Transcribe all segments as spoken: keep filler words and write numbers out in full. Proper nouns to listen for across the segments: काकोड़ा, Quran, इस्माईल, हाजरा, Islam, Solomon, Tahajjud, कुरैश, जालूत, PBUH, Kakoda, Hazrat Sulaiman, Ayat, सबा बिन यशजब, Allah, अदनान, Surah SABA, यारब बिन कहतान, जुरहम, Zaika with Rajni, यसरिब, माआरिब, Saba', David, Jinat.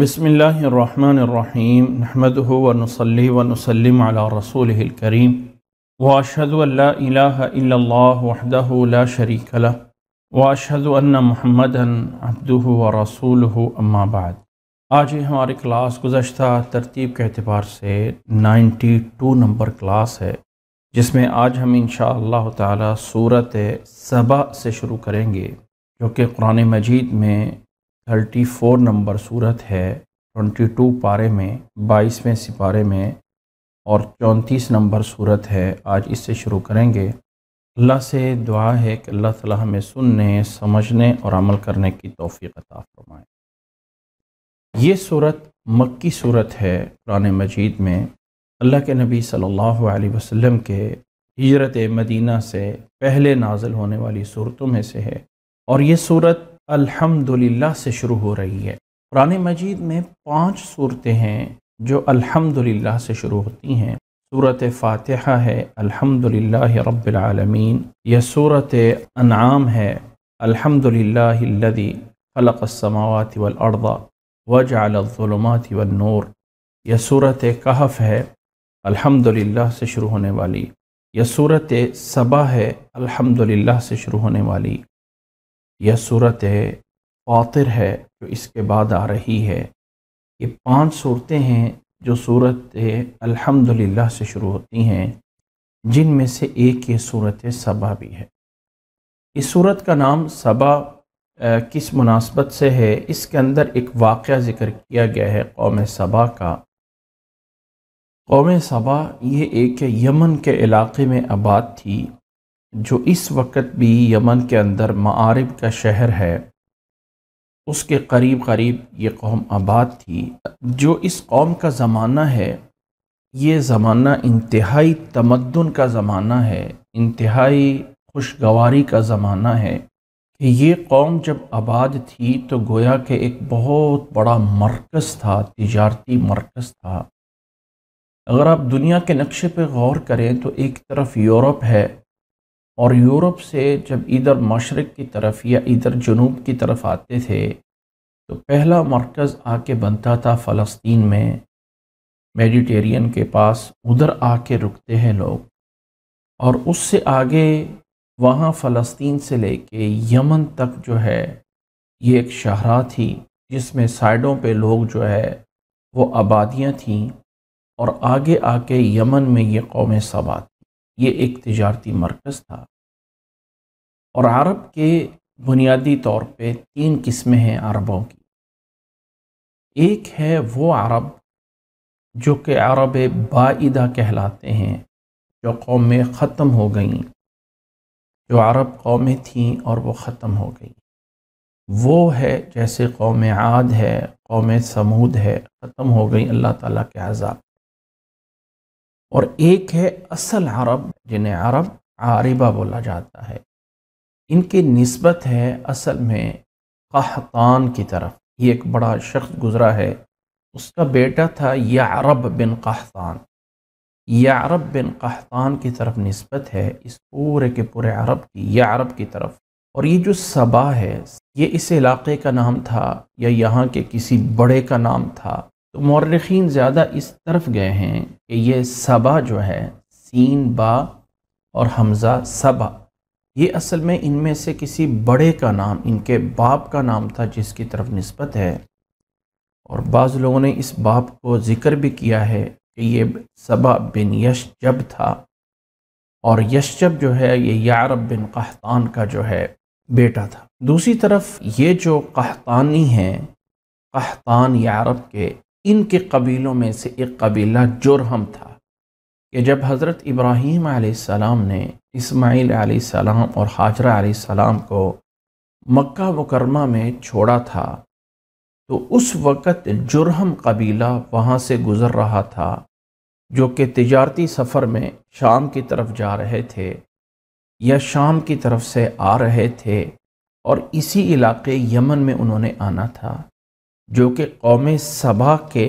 बिस्मिल्लाहिर्रहमानिर्रहीम नहमदुहु व नुसल्ली व नुसल्लिम अला रसूलिहिल करीम व अशहदु अल्ला इलाहा इल्लल्लाह वहदहु ला शरीक लह व अशहदु अन्ना मुहम्मदन अब्दुहु व रसूलुहु अम्मा बाद। आज ही हमारी क्लास गुज़श्ता तरतीब के अतबार से बानवे नंबर क्लास है, जिसमें आज हम इंशाअल्लाह ताला सूरत सबा से शुरू करेंगे, जो कि कुरान मजीद में थर्टी फोर नंबर सूरत है। ट्वेंटी टू पारे में, बाईसवें सिपारे में और चौंतीस नंबर सूरत है। आज इससे शुरू करेंगे। अल्लाह से दुआ है कि अल्लाह ताला हमें सुनने, समझने और अमल करने की तौफीक अता फरमाए। ये सूरत मक्की सूरत है। कुरान मजीद में अल्लाह के नबी सल्लल्लाहु अलैहि वसल्लम के हिजरत मदीना से पहले नाजिल होने वाली सूरतों में से है और ये सूरत अल्हम्दुलिल्लाह से शुरू हो रही है। कुरान मजीद में पांच सूरतें हैं जो अल्हम्दुलिल्लाह से शुरू होती हैं। सूरत फातिहा है, अल्हम्दुलिल्लाहि रब्बिल आलमीन। यह सूरत अनआम है, अल्हम्दुलिल्लाहिल्लज़ी ख़लक़स समावाति वल अर्ज़ वजअलज़ ज़ुलुमाति वन नूर। यह सूरत कहफ़ है, अल्हम्दुलिल्लाह से शुरू होने वाली। यह सूरत सबा है, अल्हम्दुलिल्लाह से शुरू होने वाली। यह सूरत फातिर है जो इसके बाद आ रही है। ये पांच सूरतें हैं जो सूरत अल्हम्दुलिल्लाह से शुरू होती हैं, जिनमें से एक ये सूरत सबा भी है। इस सूरत का नाम सबा किस मुनासबत से है? इसके अंदर एक वाक़या ज़िक्र किया गया है कौम सबा का। कौम सबा ये एक यमन के इलाक़े में आबाद थी, जो इस वक्त भी यमन के अंदर माआरिब का शहर है, उसके करीब करीब ये कौम आबाद थी। जो इस कौम का ज़माना है, ये ज़माना इंतहाई तमद्दुन का ज़माना है, इंतहाई खुशगवारी का ज़माना है कि ये कौम जब आबाद थी तो गोया के एक बहुत बड़ा मरकज़ था, तिजारती मरकज़ था। अगर आप दुनिया के नक्शे पर गौर करें तो एक तरफ यूरोप है और यूरोप से जब इधर मशरक़ की तरफ या इधर जनूब की तरफ आते थे तो पहला मरकज़ आके बनता था फ़लस्तीन में, मेडिटेरियन के पास, उधर आके रुकते हैं लोग। और उससे आगे वहाँ फ़लस्तीन से लेके यमन तक जो है ये एक शाहरा थी, जिसमें साइडों पे लोग जो है वो आबादियाँ थीं और आगे आके यमन में ये कौम सबा, ये एक तिजारती मरकज़ था। और अरब के बुनियादी तौर पे तीन किस्में हैं अरबों की। एक है वो अरब जो कि अरब बाइदा कहलाते हैं, जो कौमें ख़त्म हो गईं, जो अरब कौमें थीं और वो ख़त्म हो गईं। वो है जैसे कौम आद है, कौम समूद है, ख़त्म हो गई अल्लाह ताला के अज़ाब। और एक है असल अरब, जिन्हें अरब आरिबा बोला जाता है। इनकी निस्बत है असल में कहतान की तरफ। ये एक बड़ा शख्स गुज़रा है, उसका बेटा था यारब बिन कहतान। यारब बिन कहतान की तरफ निस्बत है इस पूरे के पूरे अरब की, यारब की तरफ। और ये जो सबा है, ये इस इलाक़े का नाम था या यहाँ के किसी बड़े का नाम था। तो मौर्रिखीन ज़्यादा इस तरफ गए हैं कि ये सबा जो है, सीन बा और हमज़ा सबा, ये असल में इनमें से किसी बड़े का नाम, इनके बाप का नाम था जिसकी तरफ निस्बत है। और बाज़ लोगों ने इस बाप को ज़िक्र भी किया है कि ये सबा बिन यशजब था और यशजब जो है ये यारब बिन कहतान का जो है बेटा था। दूसरी तरफ ये जो कहतानी हैं, कहतान यारब के, इनके कबीलों में से एक कबीला जुरहम था कि जब हज़रत इब्राहीम अलैहिस्सलाम ने इस्माईल अलैहिस्सलाम और हाजरा अलैहिस्सलाम को मक्का मुकरमा में छोड़ा था, तो उस वक़्त जुरहम कबीला वहाँ से गुज़र रहा था जो कि तिजारती सफ़र में शाम की तरफ जा रहे थे या शाम की तरफ से आ रहे थे, और इसी इलाके यमन में उन्होंने आना था जो कि कौम सबा के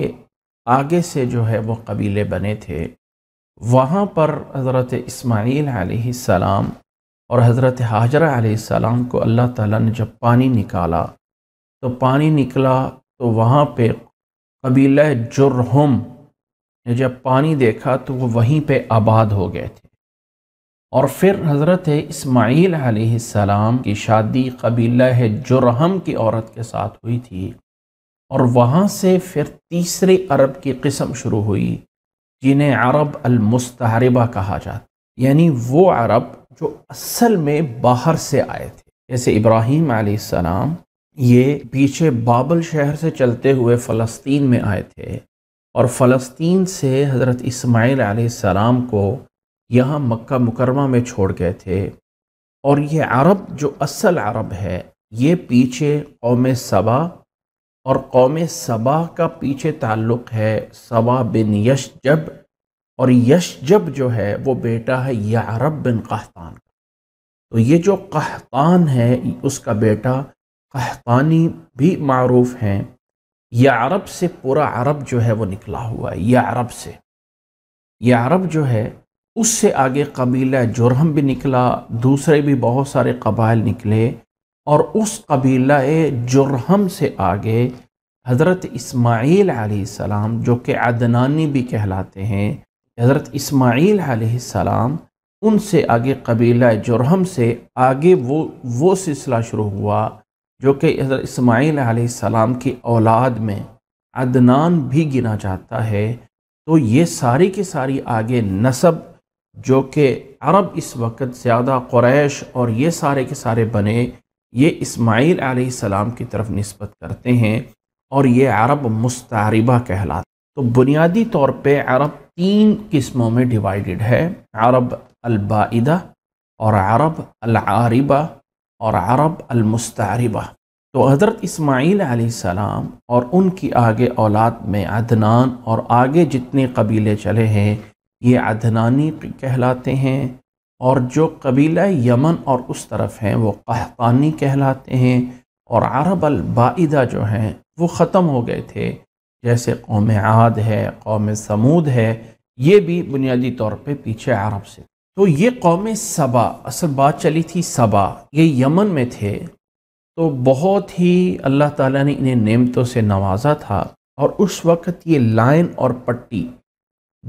आगे से जो है वो कबीले बने थे। वहाँ पर हज़रत इस्माईल अलैहिस्सलाम और हज़रत हाजरा अलैहिस्सलाम को अल्लाह ताला ने जब पानी निकाला तो पानी निकला तो वहाँ पे कबीला जुरहम ने जब पानी देखा तो वो वहीं पे आबाद हो गए थे। और फिर हज़रत इस्माईल अलैहिस्सलाम की शादी कबीला जुरहम की औरत के साथ हुई थी, और वहाँ से फिर तीसरे अरब की किस्म शुरू हुई जिन्हें अरब अलमुस्तहरिबा कहा जाता, यानी वो अरब जो असल में बाहर से आए थे, जैसे इब्राहीम अलैहिस्सलाम ये पीछे बाबल शहर से चलते हुए फ़लस्तीन में आए थे, और फ़लस्तीन से हज़रत इस्माईल अलैहिस्सलाम को यहाँ मक्का मुकरमा में छोड़ गए थे। और ये अरब जो असल अरब है ये पीछे कौम सबा, और कौम सबा का पीछे ताल्लुक़ है सबा बिन यशजब, और यशजब जो है वो बेटा है यारब बिन कहतान। तो ये जो कहतान है उसका बेटा कहतानी भी मारूफ़ हैं। यारब से पूरा अरब जो है वो निकला हुआ है, यारब से यारब जो है उससे आगे कबीला जुरहम भी निकला, दूसरे भी बहुत सारे कबाइल निकले, और उस कबीला जुरहम से आगे हज़रत इस्माईल अलैहिस्सलाम जो कि अदनानी भी कहलाते हैं, हज़रत इस्माईल अलैहिस्सलाम उनसे आगे कबीला जुरहम से आगे वो वो सिलसिला शुरू हुआ जो कि हज़रत इस्माईल अलैहिस्सलाम की औलाद में अदनान भी गिना जाता है। तो ये सारी की सारी आगे नस्ब जो कि अरब इस वक्त ज़्यादा कुरैश और ये सारे के सारे बने ये इस्माईल अलैहिस्सलाम की तरफ निस्बत करते हैं, और ये अरब मुस्तहरिबा कहलाता। तो बुनियादी तौर पे अरब तीन किस्मों में डिवाइडेड है, अरब अलबाइदा और अरब अलआरिबा और अरब अलमुस्तहरिबा। तो हज़रत इस्माईल अलैहिस्सलाम और उनकी आगे औलाद में अदनान और आगे जितने कबीले चले हैं ये अदनानी कहलाते हैं, और जो कबीला यमन और उस तरफ हैं वो कहतानी कहलाते हैं, और अरब अलबाइदा जो हैं वो ख़त्म हो गए थे, जैसे कौम आद है, कौम समूद है, ये भी बुनियादी तौर पे पीछे अरब से। तो ये कौम सबा, असल बात चली थी सबा, ये यमन में थे, तो बहुत ही अल्लाह ताला ने इन्हें नेमतों से नवाजा था। और उस वक़्त ये लाइन और पट्टी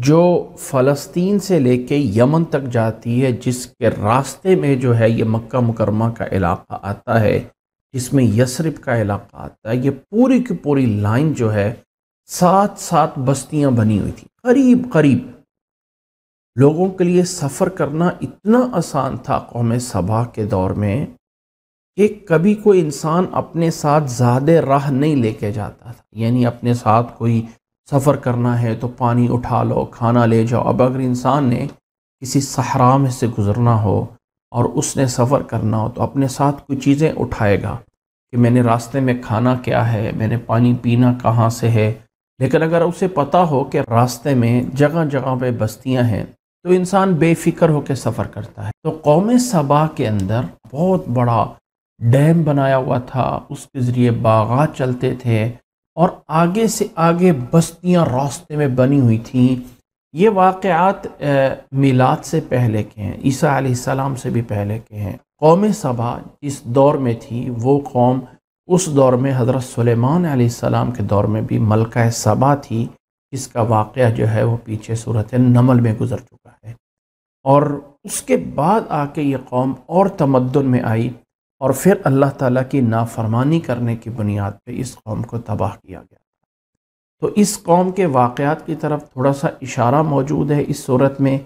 जो फ़लस्तीन से लेके यमन तक जाती है जिसके रास्ते में जो है ये मक्का मुकरमा का इलाक़ा आता है, इसमें यसरिब का इलाक़ा आता है, ये पूरी की पूरी लाइन जो है सात सात बस्तियां बनी हुई थी करीब करीब। लोगों के लिए सफ़र करना इतना आसान था कौम सबा के दौर में कि कभी कोई इंसान अपने साथ ज़्यादा राह नहीं लेके जाता था, यानी अपने साथ कोई सफ़र करना है तो पानी उठा लो, खाना ले जाओ। अब अगर इंसान ने किसी सहरा में से गुज़रना हो और उसने सफ़र करना हो तो अपने साथ कुछ चीज़ें उठाएगा कि मैंने रास्ते में खाना क्या है, मैंने पानी पीना कहाँ से है। लेकिन अगर उसे पता हो कि रास्ते में जगह जगह पे बस्तियाँ हैं तो इंसान बेफिक्र होकर सफ़र करता है। तो कौम सबा के अंदर बहुत बड़ा डैम बनाया हुआ था, उसके ज़रिए बागात चलते थे, और आगे से आगे बस्तियां रास्ते में बनी हुई थीं। ये वाक़यात मिलाद से पहले के हैं, ईसा अलैहिस्सलाम से भी पहले के हैं। कौम सबा इस दौर में थी, वो कौम उस दौर में हज़रत सुलेमान अलैहिस्सलाम के दौर में भी मलका सबा थी, इसका वाक़या जो है वो पीछे सूरत नमल में गुज़र चुका है। और उसके बाद आके ये कौम और तमद्दुन में आई, और फिर अल्लाह ताला की नाफरमानी करने की बुनियाद पे इस कौम को तबाह किया गया। तो इस कौम के वाक़यात की तरफ थोड़ा सा इशारा मौजूद है इस सूरत में,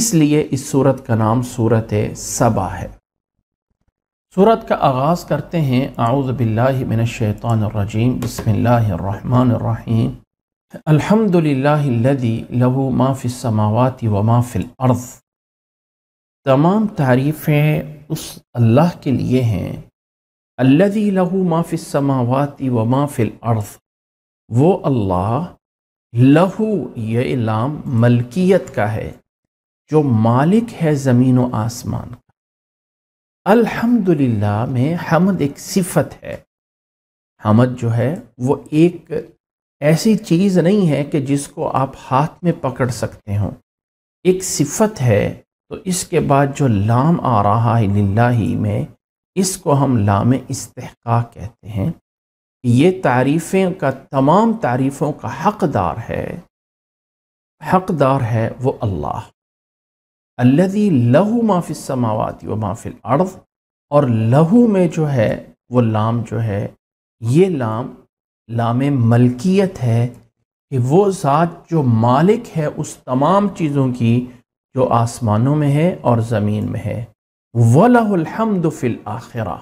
इसलिए इस सूरत का नाम सूरत सबा है। सूरत का आगाज़ करते हैं आऊज़ु बिल्लाहि मिनश शैतानिर रजीम, बिस्मिल्लाहिर रहमानिर रहीम, अल्हम्दुलिल्लाहिल्लज़ी लहू मा फ़िस समावाति व मा फ़िल अर्ज़। तमाम तारीफ़ें उस अल्लाह के लिए हैं अल्लज़ी लहू मा फ़िस समावाति व मा फ़िल अर्ज़, वो अल्लाह लहू ये इलाम मलकियत का है जो मालिक है ज़मीन व आसमान का। अल्हम्दुलिल्लाह में हमद एक सिफत है। हमद जो है वो एक ऐसी चीज़ नहीं है कि जिसको आप हाथ में पकड़ सकते हो, एक सिफत है। तो इसके बाद जो लाम आ रहा है लिल्लाही में, इसको हम लाम इस्तिहका कहते हैं। ये तारीफ़ें का तमाम तारीफ़ों का हक़दार है, हक़दार है वो अल्लाह। अल्लज़ी लहू मा फ़िस समावाति व मा फ़िल अर्ज़, और लहू में जो है वो लाम जो है ये लाम लामे मलकियत है कि वो ज़ात जो मालिक है उस तमाम चीज़ों की जो आसमानों में है और ज़मीन में है। वलहुल हम्दु फिल आखिरा,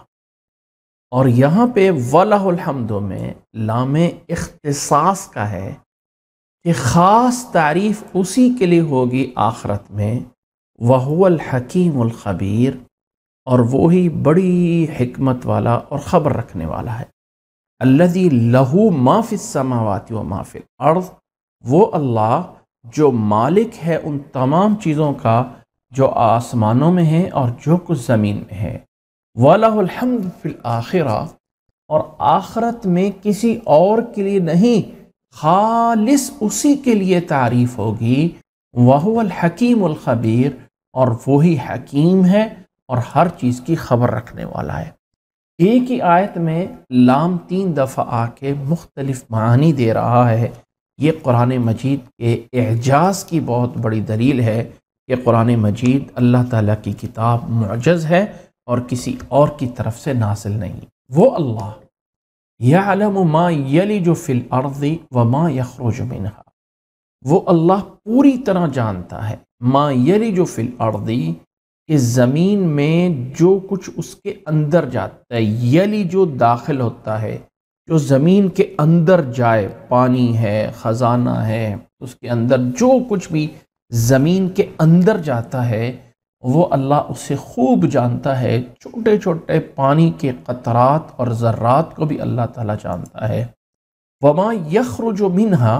और यहाँ पे वलहुल हम्दु में लामे इख्तिसास का है कि ख़ास तारीफ़ उसी के लिए होगी आखरत में। वहुवल हकीमुल खबीर, और वो ही बड़ी हिकमत वाला और ख़बर रखने वाला है। अल्लज़ी लहू मा फ़िस समावाति व मा फ़िल अर्ज़, वो अल्लाह जो मालिक है उन तमाम चीज़ों का जो आसमानों में है और जो कुछ ज़मीन में है। वलहुल हम्द फ़िल आखिरा, और आखरत में किसी और के लिए नहीं, खालिस उसी के लिए तारीफ़ होगी। वहुवल हकीमुल खबीर, और वही हकीम है और हर चीज़ की खबर रखने वाला है। एक ही आयत में लाम तीन दफ़ा आके मुख्तलिफ मानी दे रहा है। ये कुरान मजीद के एजाज़ की बहुत बड़ी दलील है कि कुरान मजीद अल्लाह ताला की किताब मुअज्जज़ है और किसी और की तरफ से नासिल नहीं। वो अल्लाह यअलमु मा यलिजु फ़िल अर्ज़ि व मा यख़रुजु मिनहा, वो अल्लाह पूरी तरह जानता है। मा यलिजु फ़िल अर्ज़ि, इस ज़मीन में जो कुछ उसके अंदर जाता है, यली जो दाखिल होता है, जो ज़मीन के अंदर जाए, पानी है, ख़जाना है, उसके अंदर जो कुछ भी ज़मीन के अंदर जाता है वो अल्लाह उसे खूब जानता है। छोटे छोटे पानी के क़तरात और ज़र्रात को भी अल्लाह ताला जानता है। वमा यख़रुजु मिन्हा,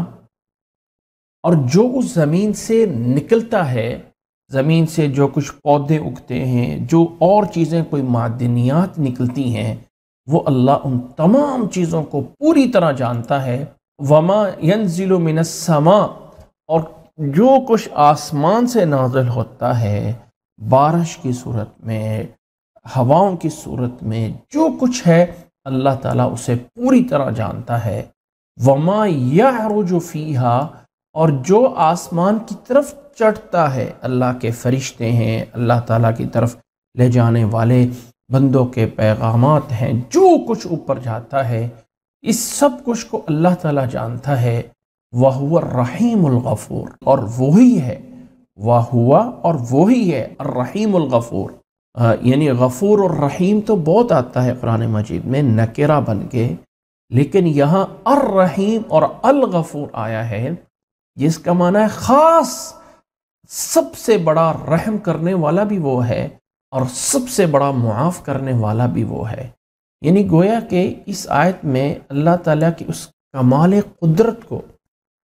और जो उस ज़मीन से निकलता है, ज़मीन से जो कुछ पौधे उगते हैं, जो और चीज़ें कोई मादनियात निकलती हैं, वो अल्लाह उन तमाम चीज़ों को पूरी तरह जानता है। वमा यंजिलु मिनस समा, और जो कुछ आसमान से नाज़िल होता है, बारिश की सूरत में, हवाओं की सूरत में, जो कुछ है अल्लाह ताला उसे पूरी तरह जानता है। वमा यअरुजु फ़ीहा, और जो आसमान की तरफ चढ़ता है, अल्लाह के फरिश्ते हैं, अल्लाह ताला की तरफ ले जाने वाले बंदों के पैगामात हैं, जो कुछ ऊपर जाता है, इस सब कुछ को अल्लाह ताला जानता है। वहुवा रहीमुल गफूर, और वही है, वहुवा और वही है रहीमुल गफूर। यानी गफूर और रहीम तो बहुत आता है कुरान मजीद में नकेरा बन के, लेकिन यहाँ अर रहीम और अल गफूर आया है जिसका माना है ख़ास, सबसे बड़ा रहम करने वाला भी वो है और सबसे बड़ा मुआफ़ करने वाला भी वो है। यानी गोया कि इस आयत में अल्लाह ताला की उस कमाल कुदरत को,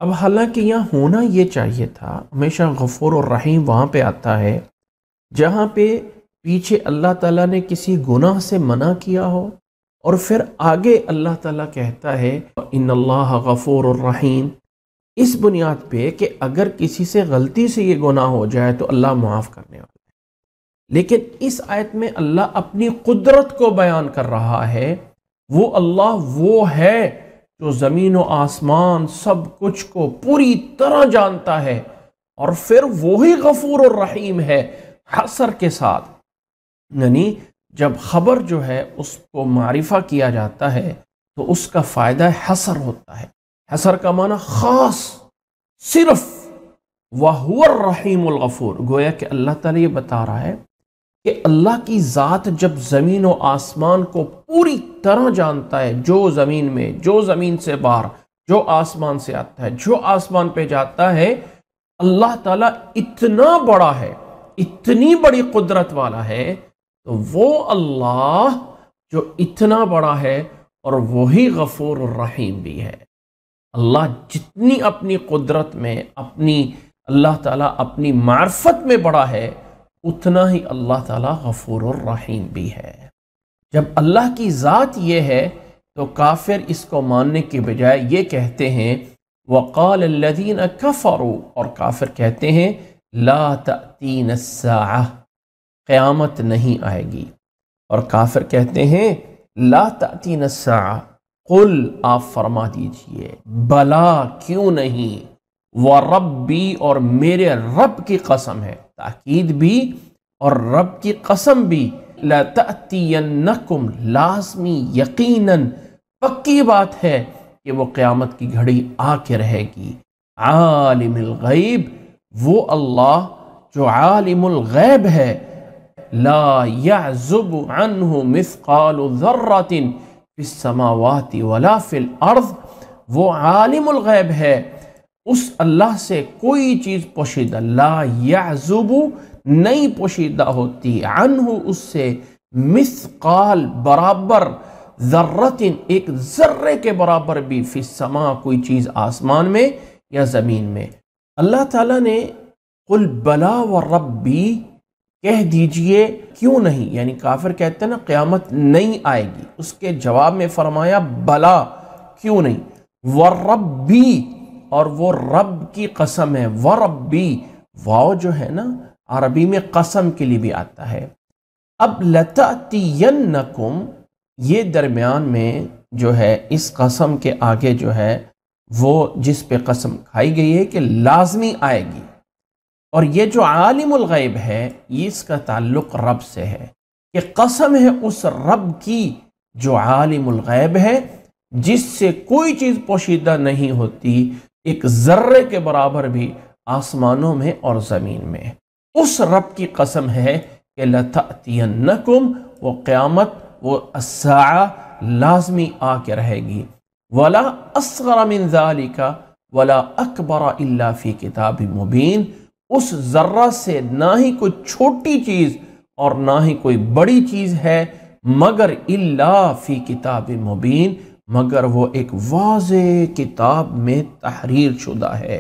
अब हालांकि यहाँ होना ये चाहिए था, हमेशा गफ़ूर और रहीम वहाँ पे आता है जहाँ पे पीछे अल्लाह ताला ने किसी गुनाह से मना किया हो और फिर आगे अल्लाह ताला कहता है इन्नल्लाह गफ़ूर और रहीम, इस बुनियाद पे कि अगर किसी से गलती से ये गुनाह हो जाए तो अल्लाह माफ़ करने वाला है। लेकिन इस आयत में अल्लाह अपनी कुदरत को बयान कर रहा है। वो अल्लाह वो है जो ज़मीन व आसमान सब कुछ को पूरी तरह जानता है, और फिर वही गफ़ूर और रहीम है हसर के साथ। यानी जब खबर जो है उसको मारिफा किया जाता है तो उसका फ़ायदा हसर होता है। हसर का माना ख़ास, सिर्फ। वहुवर रहीमुल गफूर, गोया कि अल्लाह ताला ये बता रहा है कि अल्लाह की ज़ात जब ज़मीन व आसमान को पूरी तरह जानता है, जो ज़मीन में, जो ज़मीन से बाहर, जो आसमान से आता है, जो आसमान पे जाता है, अल्लाह ताला इतना बड़ा है, इतनी बड़ी कुदरत वाला है। तो वो अल्लाह जो इतना बड़ा है और वही गफूर रहीम भी है। अल्लाह जितनी अपनी कुदरत में, अपनी अल्लाह ताला अपनी मार्फत में बड़ा है, उतना ही अल्लाह ताला गफूर रहीम भी है। जब अल्लाह की ज़ात ये है तो काफिर इसको मानने के बजाय ये कहते हैं वक़ाल लदीन कफ़रू, और काफिर कहते हैं ला तअतीना अस्साअ, क़यामत नहीं आएगी। और काफिर कहते हैं ला तअतीना अस्साअ, कुल आप फरमा दीजिए भला क्यों नहीं, व रब्बी, और मेरे रब की कसम है, ताकीद भी और रब की कसम भी, ला तअतीयन्नकुम, लाज़मी यकीनन, पक्की बात है कि वो क़यामत की घड़ी आके रहेगी। आलिमुल गैब, वो अल्लाह जो आलिमुल गैब है, ला यअज़ुबु अन्हु मिस्क़ालु ज़र्रतिन फिस्समावाति वला फिल अर्ज़, वो आलिमुल गैब है, उस अल्लाह से कोई चीज़ पोशीदा, ला यअज़ुबु, नहीं पोशीदा होती, अन्हु, उससे, मिस्क़ाल, बराबर, ज़र्रतिन, एक ज़र्रे के बराबर भी, फिस्समा, कोई चीज़ आसमान में या ज़मीन में। अल्लाह ताला ने कुल बला व रब्बी कह दीजिए क्यों नहीं, यानी काफिर कहते हैं ना क़यामत नहीं आएगी, उसके जवाब में फरमाया बला क्यों नहीं, व रब्बी, और वो रब की कसम है। व रब्बी, वाव जो है ना अरबी में कसम के लिए भी आता है। अब लतातियन्नकुम, ये दरमियान में जो है इस कसम के आगे जो है वो जिस पे कसम खाई गई है कि लाजमी आएगी, और ये जो आलिमुल गैब है ये इसका ताल्लुक़ रब से है कि कसम है उस रब की जो आलिमुल गैब है, जिससे कोई चीज़ पोशीदा नहीं होती, एक ज़र्रे के बराबर भी आसमानों में और ज़मीन में। उस रब की कसम है कि लतअतियन्नकुम, वो क़यामत, वो अस्साअ लाजमी आके रहेगी। वला असग़र मिन ज़ालिका वला अकबर इल्ला फ़ी किताबि मुबीन, उस ज़र्रा से ना ही कोई छोटी चीज़ और ना ही कोई बड़ी चीज़ है, मगर इल्ला फ़ी किताबि मुबीन, मगर वो एक वाज़े किताब में तहरीर शुदा है,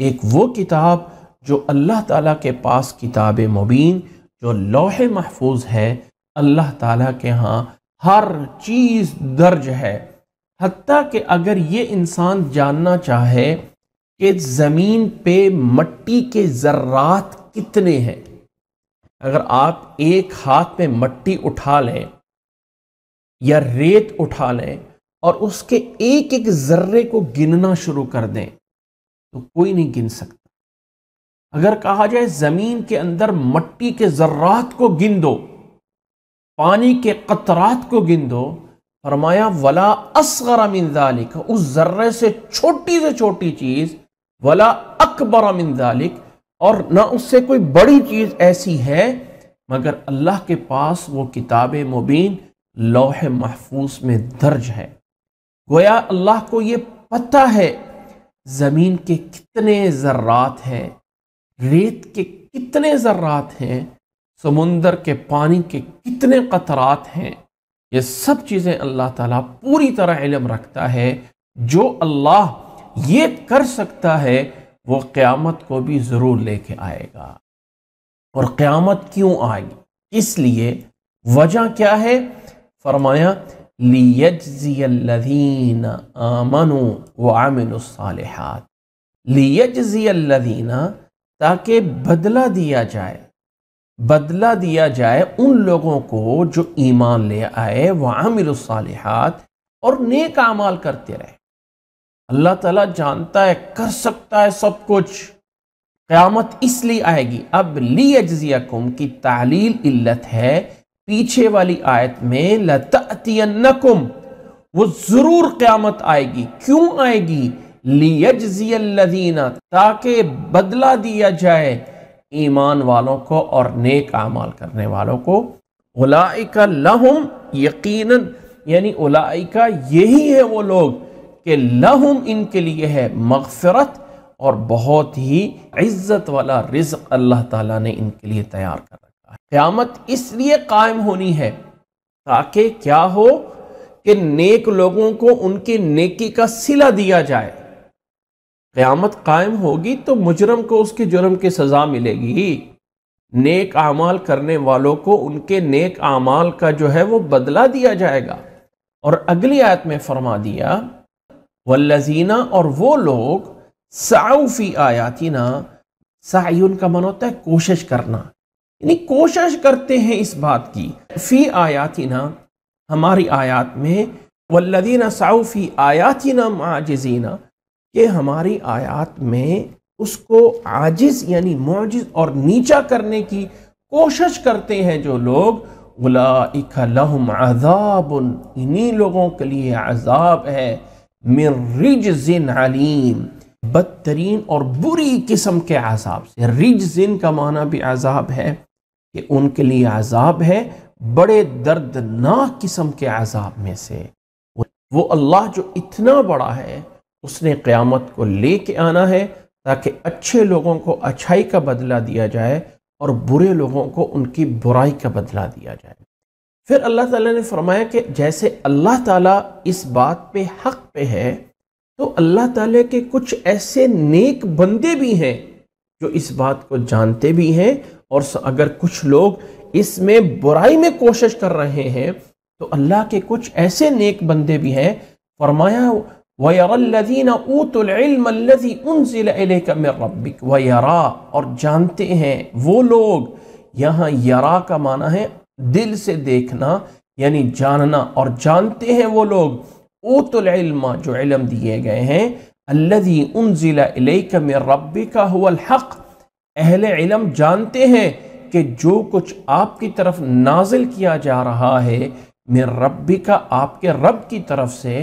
एक वो किताब जो अल्लाह ताला के पास किताब मुबीन, जो लौहे महफूज है, अल्लाह ताला के यहाँ हर चीज़ दर्ज है। हत्ता कि अगर ये इंसान जानना चाहे कि ज़मीन पे मट्टी के ज़र्रात कितने हैं, अगर आप एक हाथ में मट्टी उठा लें या रेत उठा लें और उसके एक एक ज़र्रे को गिनना शुरू कर दें तो कोई नहीं गिन सकता। अगर कहा जाए ज़मीन के अंदर मट्टी के ज़र्रात को गिन दो, पानी के क़तरात को गिन दो, फरमाया वला असग़र मिन ज़ालिक, उस ज़र्रे से छोटी से छोटी चीज़, वला अकबर मिन ज़ालिक, और ना उससे कोई बड़ी चीज़ ऐसी है, मगर अल्लाह के पास वो किताब मुबीन लौहे महफूज में दर्ज है। गोया अल्लाह को ये पता है ज़मीन के कितने ज़र्रात हैं, रेत के कितने ज़र्रात हैं, समुंदर के पानी के कितने क़तरात हैं, ये सब चीज़ें अल्लाह ताला पूरी तरह इल्म रखता है। जो अल्लाह ये कर सकता है वो क़यामत को भी ज़रूर लेके आएगा। और क़यामत क्यों आएगी, इसलिए वजह क्या है, फरमाया लियज्ज़ियल्लज़ीना आमनू वअमिलुस्सालिहात, लियज्ज़ियल्लज़ीना, ताकि बदला दिया जाए, बदला दिया जाए उन लोगों को जो ईमान ले आए, वअमिलुस सालिहात, और नेक अमाल करते रहे। अल्लाह ताला जानता है, कर सकता है सब कुछ। क़यामत इसलिए आएगी। अब लियज्ज़ियकुम की तालील इल्लत है पीछे वाली आयत में, लतअतियन्नकुम, वो ज़रूर क़यामत आएगी। क्यों आएगी, लियज्ज़ियल्लज़ीना, ताकि बदला दिया जाए ईमान वालों को और नेक आमाल करने वालों को। उलाइका लहुम, यकीनन, यानी उलाइका यही है वो लोग कि लहुम, इनके लिए है मग़फ़िरत और बहुत ही इज़्ज़त वाला रिज़्क़ अल्लाह ताला ने इनके लिए तैयार कर रखा है। क़यामत इसलिए कायम होनी है, ताकि क्या हो कि नेक लोगों को उनकी नेकी का सिला दिया जाए। क़यामत कायम होगी तो मुजरम को उसके जुर्म की सज़ा मिलेगी, नेक आमाल करने वालों को उनके नेक आमाल का जो है वो बदला दिया जाएगा। और अगली आयत में फरमा दिया वल्लज़ीना, और वो लोग साउ फी आयातिना, सायुन का मन होता है कोशिश करना, यानी कोशिश करते हैं इस बात की, फी आयातिना हमारी आयात में, वल्लज़ीना साउ फी आयातिना माजिज़ीना कि हमारी आयात में उसको आजिज यानी मोजिज और नीचा करने की कोशिश करते हैं जो लोग, उलाइका लहुम अज़ाबुन, इन्हीं लोगों के लिए अज़ाब है, मिन रिज्जिन अलीम, बदतरीन और बुरी किस्म के अज़ाब से। रिज्जिन का माना भी अज़ाब है कि उनके लिए अज़ाब है बड़े दर्दनाक किस्म के अज़ाब में से। वो अल्लाह जो इतना बड़ा है उसने क़यामत को लेके आना है ताकि अच्छे लोगों को अच्छाई का बदला दिया जाए और बुरे लोगों को उनकी बुराई का बदला दिया जाए। फिर अल्लाह ताला ने फरमाया कि जैसे अल्लाह ताला इस बात पे हक़ पे है तो अल्लाह ताला के कुछ ऐसे नेक बंदे भी हैं जो इस बात को जानते भी हैं, और अगर कुछ लोग इसमें बुराई में कोशिश कर रहे हैं तो अल्लाह के कुछ ऐसे नेक बंदे भी हैं। फरमाया वयरा लज़ीना ऊतुल इल्म लज़ी उनज़िल इलैका मिन रब्बिक, वयरा, और जानते हैं वो लोग, यहाँ यरा का माना है दिल से देखना यानी जानना, और जानते हैं वो लोग ऊतुल इल्म जो इल्म दिए गए हैं, लज़ी उनज़िल इलैका मिन रब्बिका हुवल हक़, अहले इल्म जानते हैं कि जो कुछ आपकी तरफ नाजिल किया जा रहा है मिन रब्बिका, आपके रब की तरफ से,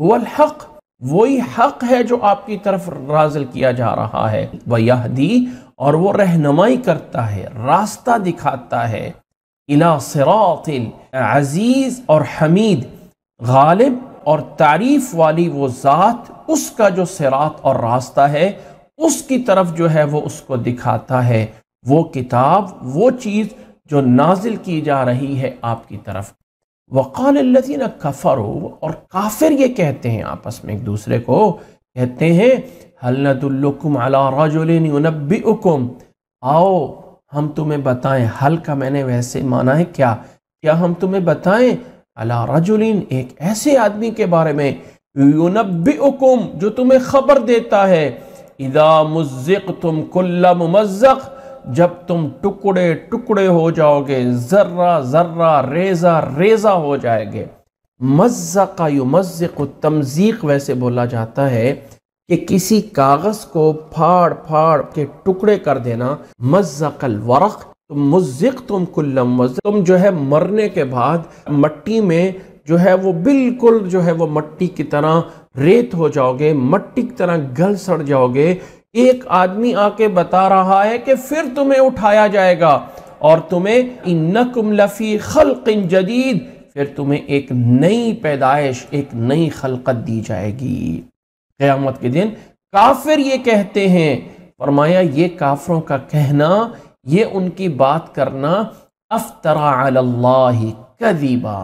हुवल हक़, वही हक़ है जो आपकी तरफ नाज़िल किया जा रहा है, वयहदी, और वो रहनुमाई करता है, रास्ता दिखाता है, इला सिरातिल अज़ीज़ और हमीद, गालिब और तारीफ़ वाली वो ज़ात, उसका जो सिरात और रास्ता है उसकी तरफ जो है वो उसको दिखाता है, वो किताब, वो चीज़ जो नाजिल की जा रही है आपकी तरफ। वक़ाल लज़ीना कफ़रू, और काफिर ये कहते हैं आपस में एक दूसरे को, कहते हैं हल नदुल्लुकुम अला रजुलिन युनब्बिउकुम, आओ हम तुम्हें बताएं, हल का मैंने वैसे माना है क्या, क्या हम तुम्हें बताएं अला रजुलिन, एक ऐसे आदमी के बारे में, युनब्बिउकुम जो तुम्हें ख़बर देता है, इदा मुज़्ज़िक़्तुम कुल्ला मुमज़्ज़क़, जब तुम टुकड़े टुकड़े हो जाओगे, ज़र्रा ज़र्रा, रेज़ा रेज़ा हो जाएंगे। मज़्ज़क़ युमज़्ज़क़ु तमज़ीक़ वैसे बोला जाता है कि किसी कागज़ को फाड़ फाड़ के टुकड़े कर देना। मज़्ज़क़ल वरक़, मुज़्ज़िक़्तुम कुल्ल मुज़्ज़क़, तुम जो है मरने के बाद मट्टी में जो है वो बिल्कुल जो है वो मट्टी की तरह रेत हो जाओगे, मट्टी की तरह गल सड़ जाओगे। एक आदमी आके बता रहा है कि फिर तुम्हें उठाया जाएगा और तुम्हें इन्नकुम लफ़ी खल्क़िन जदीद, फिर तुम्हें एक नई पैदाइश, एक नई खलकत दी जाएगी क़यामत के दिन। काफिर ये कहते हैं, फरमाया ये काफिरों का कहना, ये उनकी बात करना, अफ्तरा अलल्लाहि कज़िबा,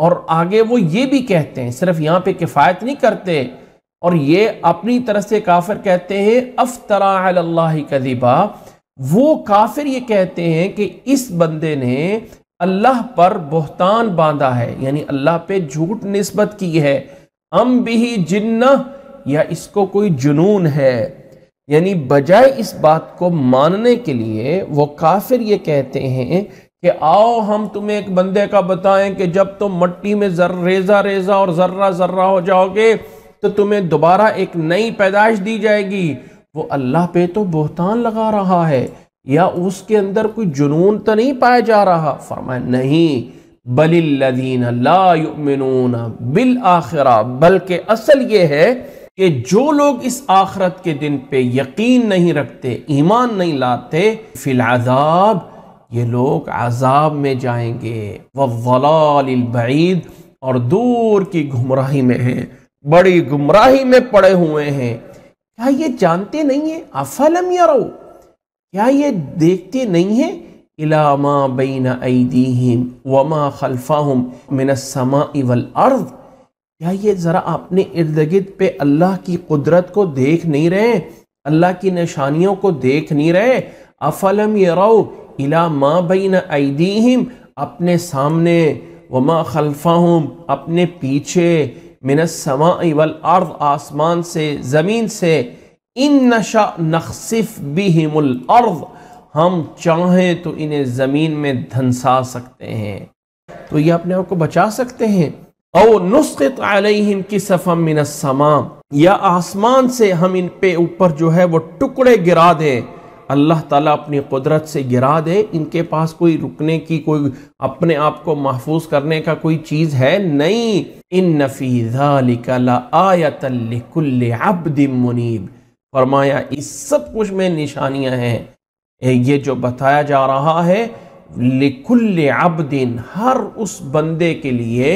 और आगे वो ये भी कहते हैं, सिर्फ यहाँ पे किफ़ायत नहीं करते, और ये अपनी तरह से काफिर कहते हैं अफ्तरा अलल्लाहि कज़िबा, वो काफिर ये कहते हैं कि इस बंदे ने अल्लाह पर बुहतान बांधा है, यानी अल्लाह पे झूठ निस्बत की है, अम बिही जिन्ना, या इसको कोई जुनून है, यानी बजाय इस बात को मानने के लिए वो काफिर ये कहते हैं कि आओ हम तुम्हें एक बंदे का बताएं कि जब तुम मट्टी में जर रेजा रेजा और ज़र्रा ज़र्रा हो जाओगे तो तुम्हें दोबारा एक नई पैदाइश दी जाएगी। वो अल्लाह पे तो बहतान लगा रहा है, या उसके अंदर कोई जुनून तो नहीं पाया जा रहा। फरमाया नहीं, बलिल्लज़ीन ला युमिनून बिल आखिरा, बल्कि असल ये है कि जो लोग इस आखरत के दिन पे यकीन नहीं रखते, ईमान नहीं लाते, फिल अज़ाब, ये लोग अज़ाब में जाएंगे, वज़्ज़लालिल बईद, और दूर की गुमराही में हैं, बड़ी गुमराही में पड़े हुए हैं। क्या ये जानते नहीं है, अफलम यरो, क्या ये देखते नहीं है, इला मा बैना ऐदीहिम व मा खल्फाहुम मिनस समाई वल अर्द। क्या ये ज़रा अपने इर्द गिर्द पे अल्लाह की कुदरत को देख नहीं रहे, अल्लाह की निशानियों को देख नहीं रहे? अफलम यरौ इला मा बैना ऐदीहिम, अपने सामने, व मा खल्फाहुम, अपने पीछे, मिनस समाई वल अर्द, आसमान से ज़मीन से, इन नशा नखसिफ बिहिमुल अर्द, हम चाहें तो इन्हें ज़मीन में धंसा सकते हैं, तो ये अपने आप को बचा सकते हैं। औ नुस्क़ित अलैहिम किसफ़म मिनस समा, या आसमान से हम इन पे ऊपर जो है वो टुकड़े गिरा दें, अल्लाह ताला अपनी कुदरत से गिरा दे। इनके पास कोई रुकने की, कोई अपने आप को महफूज करने का कोई चीज़ है नहीं। इन्न फी ज़ालिका लआयतन लिकुल्लि अब्दिन मुनीब, फरमाया इस सब कुछ में निशानियाँ हैं। ये जो बताया जा रहा है, लिकुल्लि अब्दिन, हर उस बंदे के लिए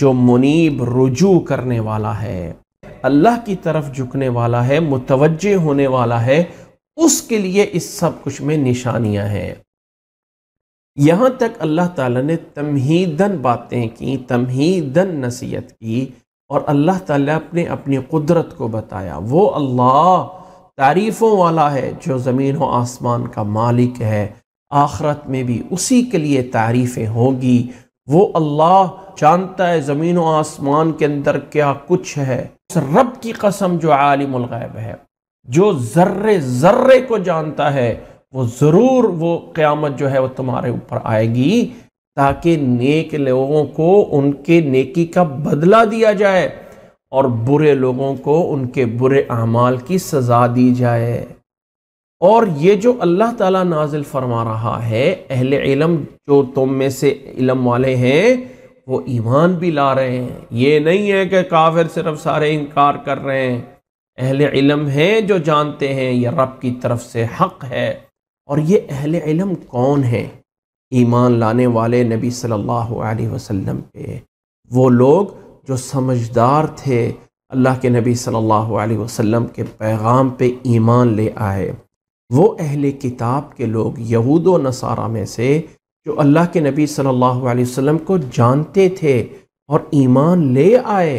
जो मुनीब, रुजू करने वाला है, अल्लाह की तरफ झुकने वाला है, मुतवज्जे होने वाला है, उसके लिए इस सब कुछ में निशानियां हैं। यहाँ तक अल्लाह ताला ने तमहीदन बातें की, तमहीदन नसीहत की, और अल्लाह ताला अपने अपनी कुदरत को बताया। वो अल्लाह तारीफ़ों वाला है जो ज़मीन व आसमान का मालिक है, आखरत में भी उसी के लिए तारीफ़ें होगी। वो अल्लाह जानता है ज़मीन व आसमान के अंदर क्या कुछ है। उस रब की कसम जो आलिमुल ग़ैब है, जो ज़र्रे ज़र्रे को जानता है, वो ज़रूर वो क़यामत जो है वो तुम्हारे ऊपर आएगी, ताकि नेक लोगों को उनके नेकी का बदला दिया जाए और बुरे लोगों को उनके बुरे अमाल की सज़ा दी जाए। और ये जो अल्लाह ताला नाजिल फरमा रहा है, अहले इल्म जो तुम में से इल्म वाले हैं वो ईमान भी ला रहे हैं। ये नहीं है कि काफिर सिर्फ सारे इनकार कर रहे हैं, अहले इल्म हैं जो जानते हैं ये रब की तरफ से हक़ है। और ये अहले इल्म कौन है? ईमान लाने वाले नबी सल्लल्लाहु अलैहि वसल्लम पे, वो लोग जो समझदार थे, अल्लाह के नबी सल्लल्लाहु अलैहि वसल्लम के पैगाम पे ईमान ले आए। वो अहले किताब के लोग यहूद व नसारा में से जो अल्लाह के नबी सल्लल्लाहु अलैहि वसल्लम को जानते थे और ईमान ले आए,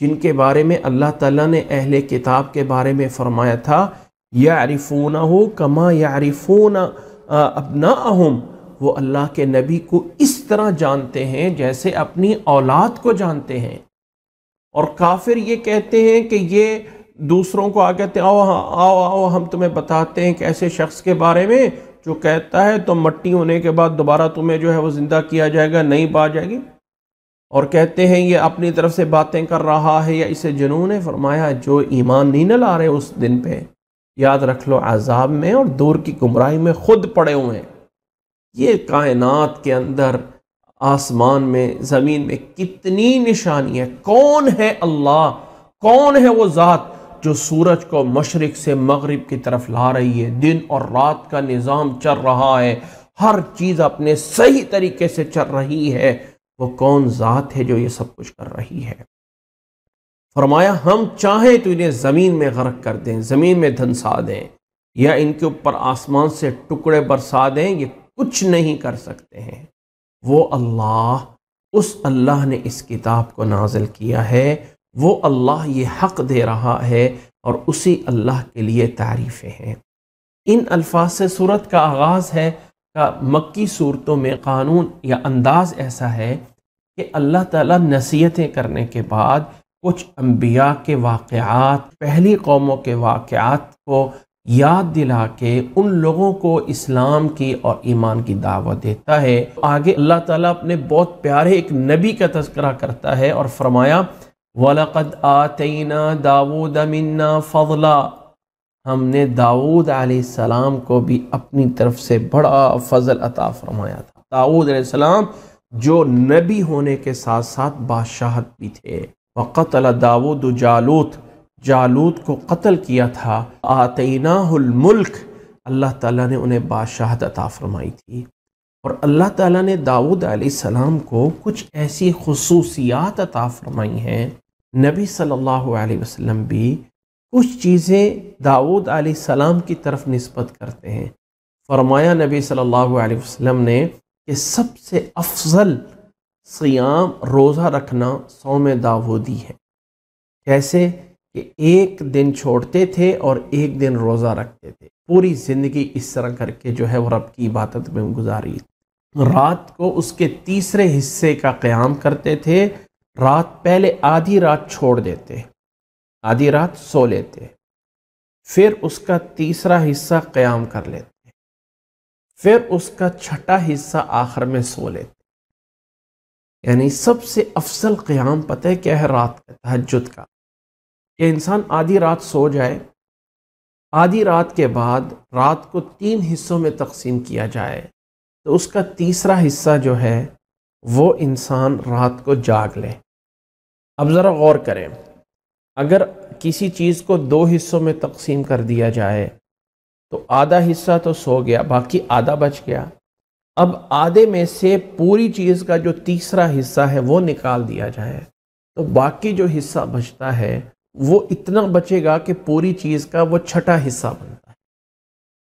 जिनके बारे में अल्लाह ताला ने अहले किताब के बारे में फ़रमाया था, यारिफूनहु कमा यारिफून अब्नाअहुम, वो अल्लाह के नबी को इस तरह जानते हैं जैसे अपनी औलाद को जानते हैं। और काफिर ये कहते हैं कि ये दूसरों को आ कहते हैं, आओ आओ आओ हम तुम्हें बताते हैं कि ऐसे शख्स के बारे में जो कहता है तो मट्टी होने के बाद दोबारा तुम्हें जो है वो ज़िंदा किया जाएगा, नई बात जाएगी, और कहते हैं ये अपनी तरफ से बातें कर रहा है या इसे जुनून है। फरमाया जो ईमान नहीं न ला रहे उस दिन पर, याद रख लो अजाब में और दूर की गुमराही में खुद पड़े हुए हैं। ये कायनात के अंदर, आसमान में, ज़मीन में कितनी निशानियाँ। कौन है अल्लाह? कौन है वो ज़ात जो सूरज को मशरिक से मगरिब की तरफ ला रही है? दिन और रात का निज़ाम चल रहा है, हर चीज़ अपने सही तरीके से चल रही है। वो कौन ज़ात है जो ये सब कुछ कर रही है? फरमाया हम चाहें तो इन्हें ज़मीन में गर्क कर दें, ज़मीन में धंसा दें, या इनके ऊपर आसमान से टुकड़े बरसा दें, ये कुछ नहीं कर सकते हैं। वो अल्लाह, उस अल्लाह ने इस किताब को नाजिल किया है, वो अल्लाह ये हक़ दे रहा है, और उसी अल्लाह के लिए तारीफ़ें हैं। इन अल्फाज से सूरत का आगाज़ है। का मक्की सूरतों में कानून या अंदाज़ ऐसा है कि अल्लाह ताला नसीहतें करने के बाद कुछ अम्बिया के वाक़यात, पहली कौमों के वाक़यात को याद दिला के उन लोगों को इस्लाम की और ईमान की दावत देता है। आगे अल्लाह ताला अपने बहुत प्यारे एक नबी का तज़किरा करता है और फरमाया वलक़द आतैना दाऊद मिन्ना फ़ज़ला, हमने दाऊद अलैहिस्सलाम को भी अपनी तरफ से बड़ा फ़ज़ल अता फरमाया था। दाऊद अलैहिस्सलाम जो नबी होने के साथ साथ बादशाहत भी थे। वक़तल दाऊद जालूत, जालूत को कत्ल किया था। आतैनाहुल मुल्क, अल्लाह ताला ने उन्हें बादशाहत अता फरमाई थी। और अल्लाह ताला ने दाऊद अलैहिस्सलाम को कुछ ऐसी खुसूसियात अता फरमाई हैं। नबी सल्लल्लाहु अलैहि वसल्लम भी कुछ चीज़ें दाऊद अलैहिस्सलाम की तरफ निस्बत करते हैं। फरमाया नबी सल्लल्लाहु अलैहि वसल्लम ने कि सबसे अफजल सियाम रोज़ा रखना सौम दाऊदी है, जैसे कि एक दिन छोड़ते थे और एक दिन रोज़ा रखते थे। पूरी ज़िंदगी इस तरह करके जो है वो रब की इबादत में गुजारी। रात को उसके तीसरे हिस्से का क़याम करते थे, रात पहले आधी रात छोड़ देते, आधी रात सो लेते, फिर उसका तीसरा हिस्सा क़याम कर लेते, फिर उसका छठा हिस्सा आखिर में सो लेते। यानी सबसे अफजल क़याम पता है क्या है? रात का तहज्जुद का। ये इंसान आधी रात सो जाए, आधी रात के बाद रात को तीन हिस्सों में तकसीम किया जाए तो उसका तीसरा हिस्सा जो है वो इंसान रात को जाग ले। अब ज़रा गौर करें, अगर किसी चीज़ को दो हिस्सों में तकसीम कर दिया जाए तो आधा हिस्सा तो सो गया, बाकी आधा बच गया। अब आधे में से पूरी चीज़ का जो तीसरा हिस्सा है वो निकाल दिया जाए तो बाकी जो हिस्सा बचता है वो इतना बचेगा कि पूरी चीज़ का वो छठा हिस्सा बनता है।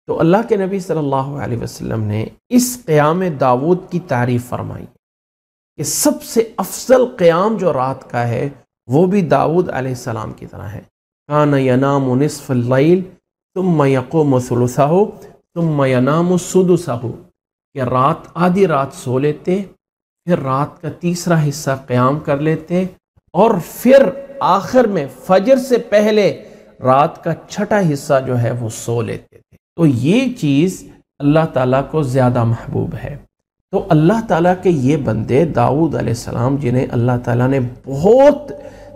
तो अल्लाह के नबी सल्लल्लाहु अलैहि वसल्लम ने इस क़याम दाऊद की तारीफ़ फरमाई कि सबसे अफजल क़याम जो रात का है वो भी दाऊद अलैहिस्सलाम की तरह है। कान यनामु निस्फ़ल लैल सुम्मा यक़ूमु सुलुसहु सुम्मा यनामु सुदुसहु, कि रात आधी रात सो लेते, फिर रात का तीसरा हिस्सा क़याम कर लेते और फिर आखिर में फजर से पहले रात का छठा हिस्सा जो है वो सो लेते थे। तो ये चीज़ अल्लाह ताला को ज़्यादा महबूब है। तो अल्लाह ताला के ये बंदे दाऊद अलैहिस्सलाम जिन्हें अल्लाह ताला ने बहुत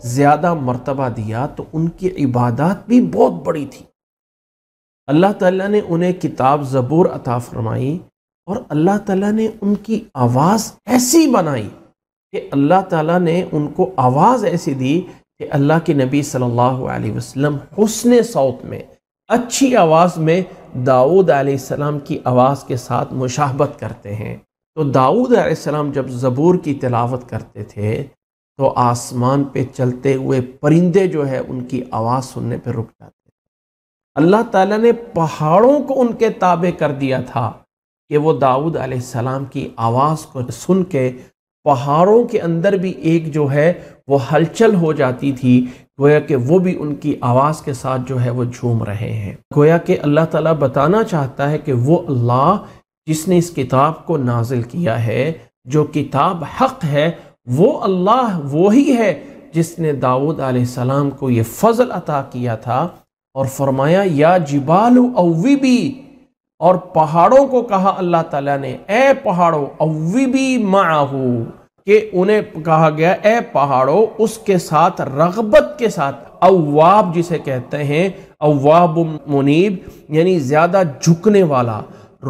ज़्यादा मर्तबा दिया, तो उनकी इबादत भी बहुत बड़ी थी। अल्लाह ताला ने उन्हें किताब ज़बूर अता फरमाई और अल्लाह ताला ने उनकी आवाज़ ऐसी बनाई कि अल्लाह ताला ने उनको आवाज़ ऐसी दी कि अल्लाह के नबी सल्लल्लाहु अलैहि वसल्लम हुस्न सौत में, अच्छी आवाज़ में दाऊद अलैहिस्सलाम की आवाज़ के साथ मुशाहबत करते हैं। तो दाऊद अलैहिस्सलाम जब ज़बूर की तिलावत करते थे तो आसमान पे चलते हुए परिंदे जो है उनकी आवाज़ सुनने पे रुक जाते थे। अल्लाह ताला ने पहाड़ों को उनके ताबे कर दिया था कि वो दाऊद अलैहिस्सलाम की आवाज़ को सुन के पहाड़ों के अंदर भी एक जो है वो हलचल हो जाती थी, गोया कि वो भी उनकी आवाज़ के साथ जो है वो झूम रहे हैं। गोया कि अल्लाह ताला बताना चाहता है कि वो अल्लाह जिसने इस किताब को नाजिल किया है, जो किताब हक़ है, वो अल्लाह वही है जिसने दाऊद अलैहिस्सलाम को ये फ़ज़ल अता किया था। और फरमाया या जिबालु अव्विबी, और पहाड़ों को कहा अल्लाह ताला ने, ए पहाड़ों अव्विबी माहू, के उन्हें कहा गया ए पहाड़ों उसके साथ रगबत के साथ। अव्वाब जिसे कहते हैं, अव्वाब मुनीब यानी ज़्यादा झुकने वाला,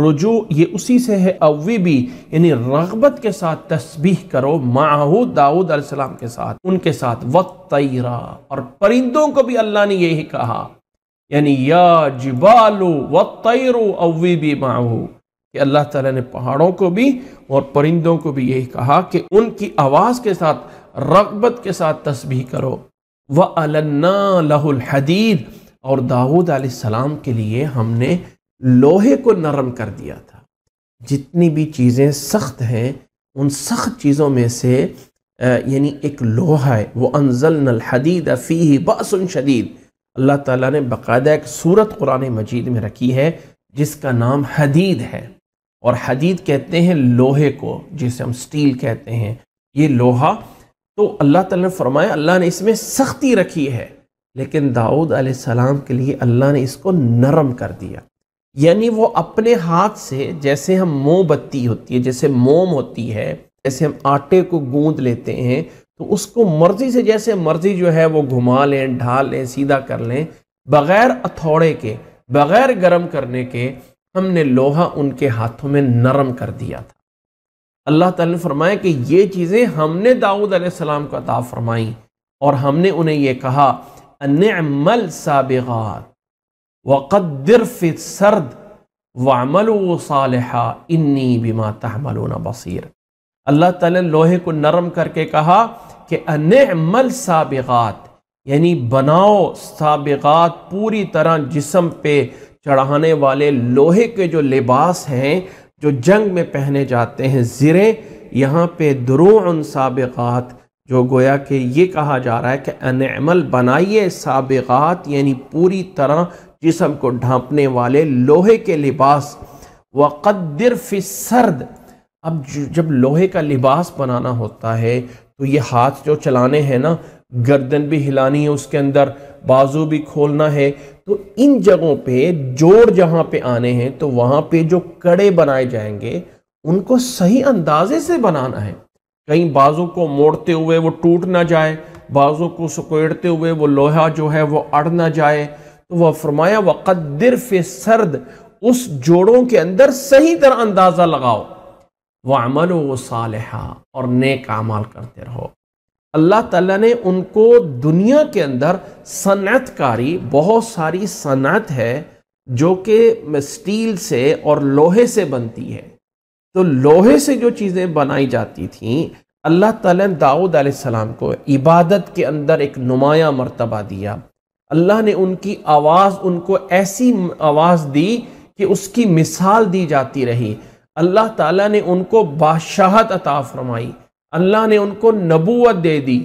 रुजू ये उसी से है, अव्विबी यानी रगबत के साथ तस्बीह करो, माहू दाऊद अलैहिस्सलाम के साथ, उनके साथ। वत्तैरा, और परिंदों को भी अल्लाह ने यही कहा, यानी या जिबालु वत्तैरु अव्विबी माहू, कि अल्लाह ताला ने पहाड़ों को भी और परिंदों को भी यही कहा कि उनकी आवाज़ के साथ रगबत के साथ तस्बीह करो। व अलन्ना लहुल हदीद, और दाऊद अलैहिस्सलाम के लिए हमने लोहे को नरम कर दिया था। जितनी भी चीज़ें सख्त हैं उन सख्त चीज़ों में से यानी एक लोहा है। वो अंज़लनल हदीद फ़ीही बअसन शदीद, अल्लाह ताला ने बाकायदा एक सूरत कुरान मजीद में रखी है जिसका नाम हदीद है। और हदीद कहते हैं लोहे को, जिसे हम स्टील कहते हैं, ये लोहा। तो अल्लाह ताला ने फरमाया अल्लाह ने इसमें सख्ती रखी है, लेकिन दाऊद अलैहिस्सलाम के लिए अल्लाह ने इसको नरम कर दिया। यानी वो अपने हाथ से, जैसे हम मोमबत्ती होती है, जैसे मोम होती है, जैसे हम आटे को गूंद लेते हैं तो उसको मर्जी से जैसे मर्जी जो है वो घुमा लें, ढाल लें, सीधा कर लें, बग़ैर हथौड़े के, बग़ैर गर्म करने के हमने लोहा उनके हाथों में नरम कर दिया था। अल्लाह ताला ने फरमाया कि ये चीज़ें हमने दाऊद अलैहिस्सलाम को अता फरमाई और हमने उन्हें ये कहा अन्निअमल साबिगात वक़द्दिर फ़ी सर्द वअमलू सालिहा इन्नी बिमा तअमलूना बसीर। अल्लाह ताला ने लोहे को नरम करके कहा कि अनिअमल साबिगात, यानी बनाओ साबिगात पूरी तरह जिस्म पे, चढ़ाने वाले लोहे के जो लिबास हैं जो जंग में पहने जाते हैं, ज़िरे, यहाँ पे दुरूअन साबिक़ात, जो गोया कि ये कहा जा रहा है कि अनअमल बनाइए साबिक़ात, यानी पूरी तरह जिस्म को ढांपने वाले लोहे के लिबास। वक़द्दिर फ़ी सर्द, अब जब लोहे का लिबास बनाना होता है तो ये हाथ जो चलाने हैं ना, गर्दन भी हिलानी है उसके अंदर, बाजू भी खोलना है, तो इन जगहों पे जोड़ जहाँ पे आने हैं तो वहाँ पे जो कड़े बनाए जाएंगे उनको सही अंदाजे से बनाना है। कहीं बाजू को मोड़ते हुए वो टूट ना जाए, बाजू को सिकोड़ते हुए वो लोहा जो है वो अड़ ना जाए। तो वह फरमाया वक़द्दिर फ़ी सर्द, उस जोड़ों के अंदर सही तरह अंदाज़ा लगाओ। वअमलू सालिहा, और नेक अमाल करते रहो। अल्लाह ताला ने उनको दुनिया के अंदर सनअतकारी, बहुत सारी सनअत है जो कि स्टील से और लोहे से बनती है, तो लोहे से जो चीज़ें बनाई जाती थीं अल्लाह ताला ने दाऊद अलैहिस्सलाम को इबादत के अंदर एक नुमाया मर्तबा दिया। अल्लाह ने उनकी आवाज़, उनको ऐसी आवाज़ दी कि उसकी मिसाल दी जाती रही। अल्लाह ताला ने उनको बादशाहत अता फरमाई, अल्लाह ने उनको नबूवत दे दी।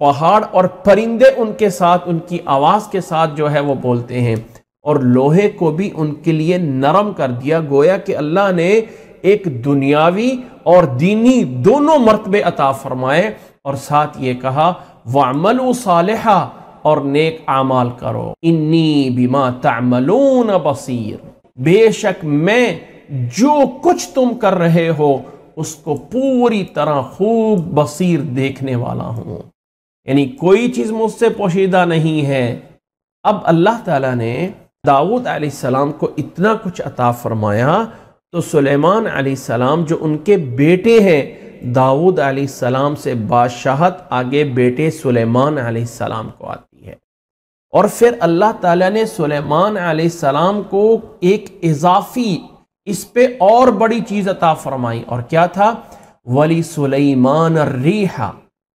पहाड़ और परिंदे उनके साथ, उनकी आवाज़ के साथ जो है वो बोलते हैं, और लोहे को भी उनके लिए नरम कर दिया। गोया कि अल्लाह ने एक दुनियावी और दीनी दोनों मर्तबे अता फरमाए, और साथ ये कहा वामलू सालिहा, और नेक आमाल करो। इन्नी बिमा तामलून बसीर, बेशक मैं जो कुछ तुम कर रहे हो उसको पूरी तरह खूब बसीर देखने वाला हूँ, यानी कोई चीज़ मुझसे पोशीदा नहीं है। अब अल्लाह ताला ने दाऊद अलैहिस्सलाम को इतना कुछ अता फरमाया, तो सुलेमान अलैहिस्सलाम जो उनके बेटे हैं, दाऊद अलैहिस्सलाम से बादशाहत आगे बेटे सुलेमान अलैहिस्सलाम को आती है। और फिर अल्लाह ताला ने सुलेमान अलैहिस्सलाम को एक इजाफी, इस पे और बड़ी चीज़ अता फरमाई, और क्या था वली सुलेमान अर्रीहा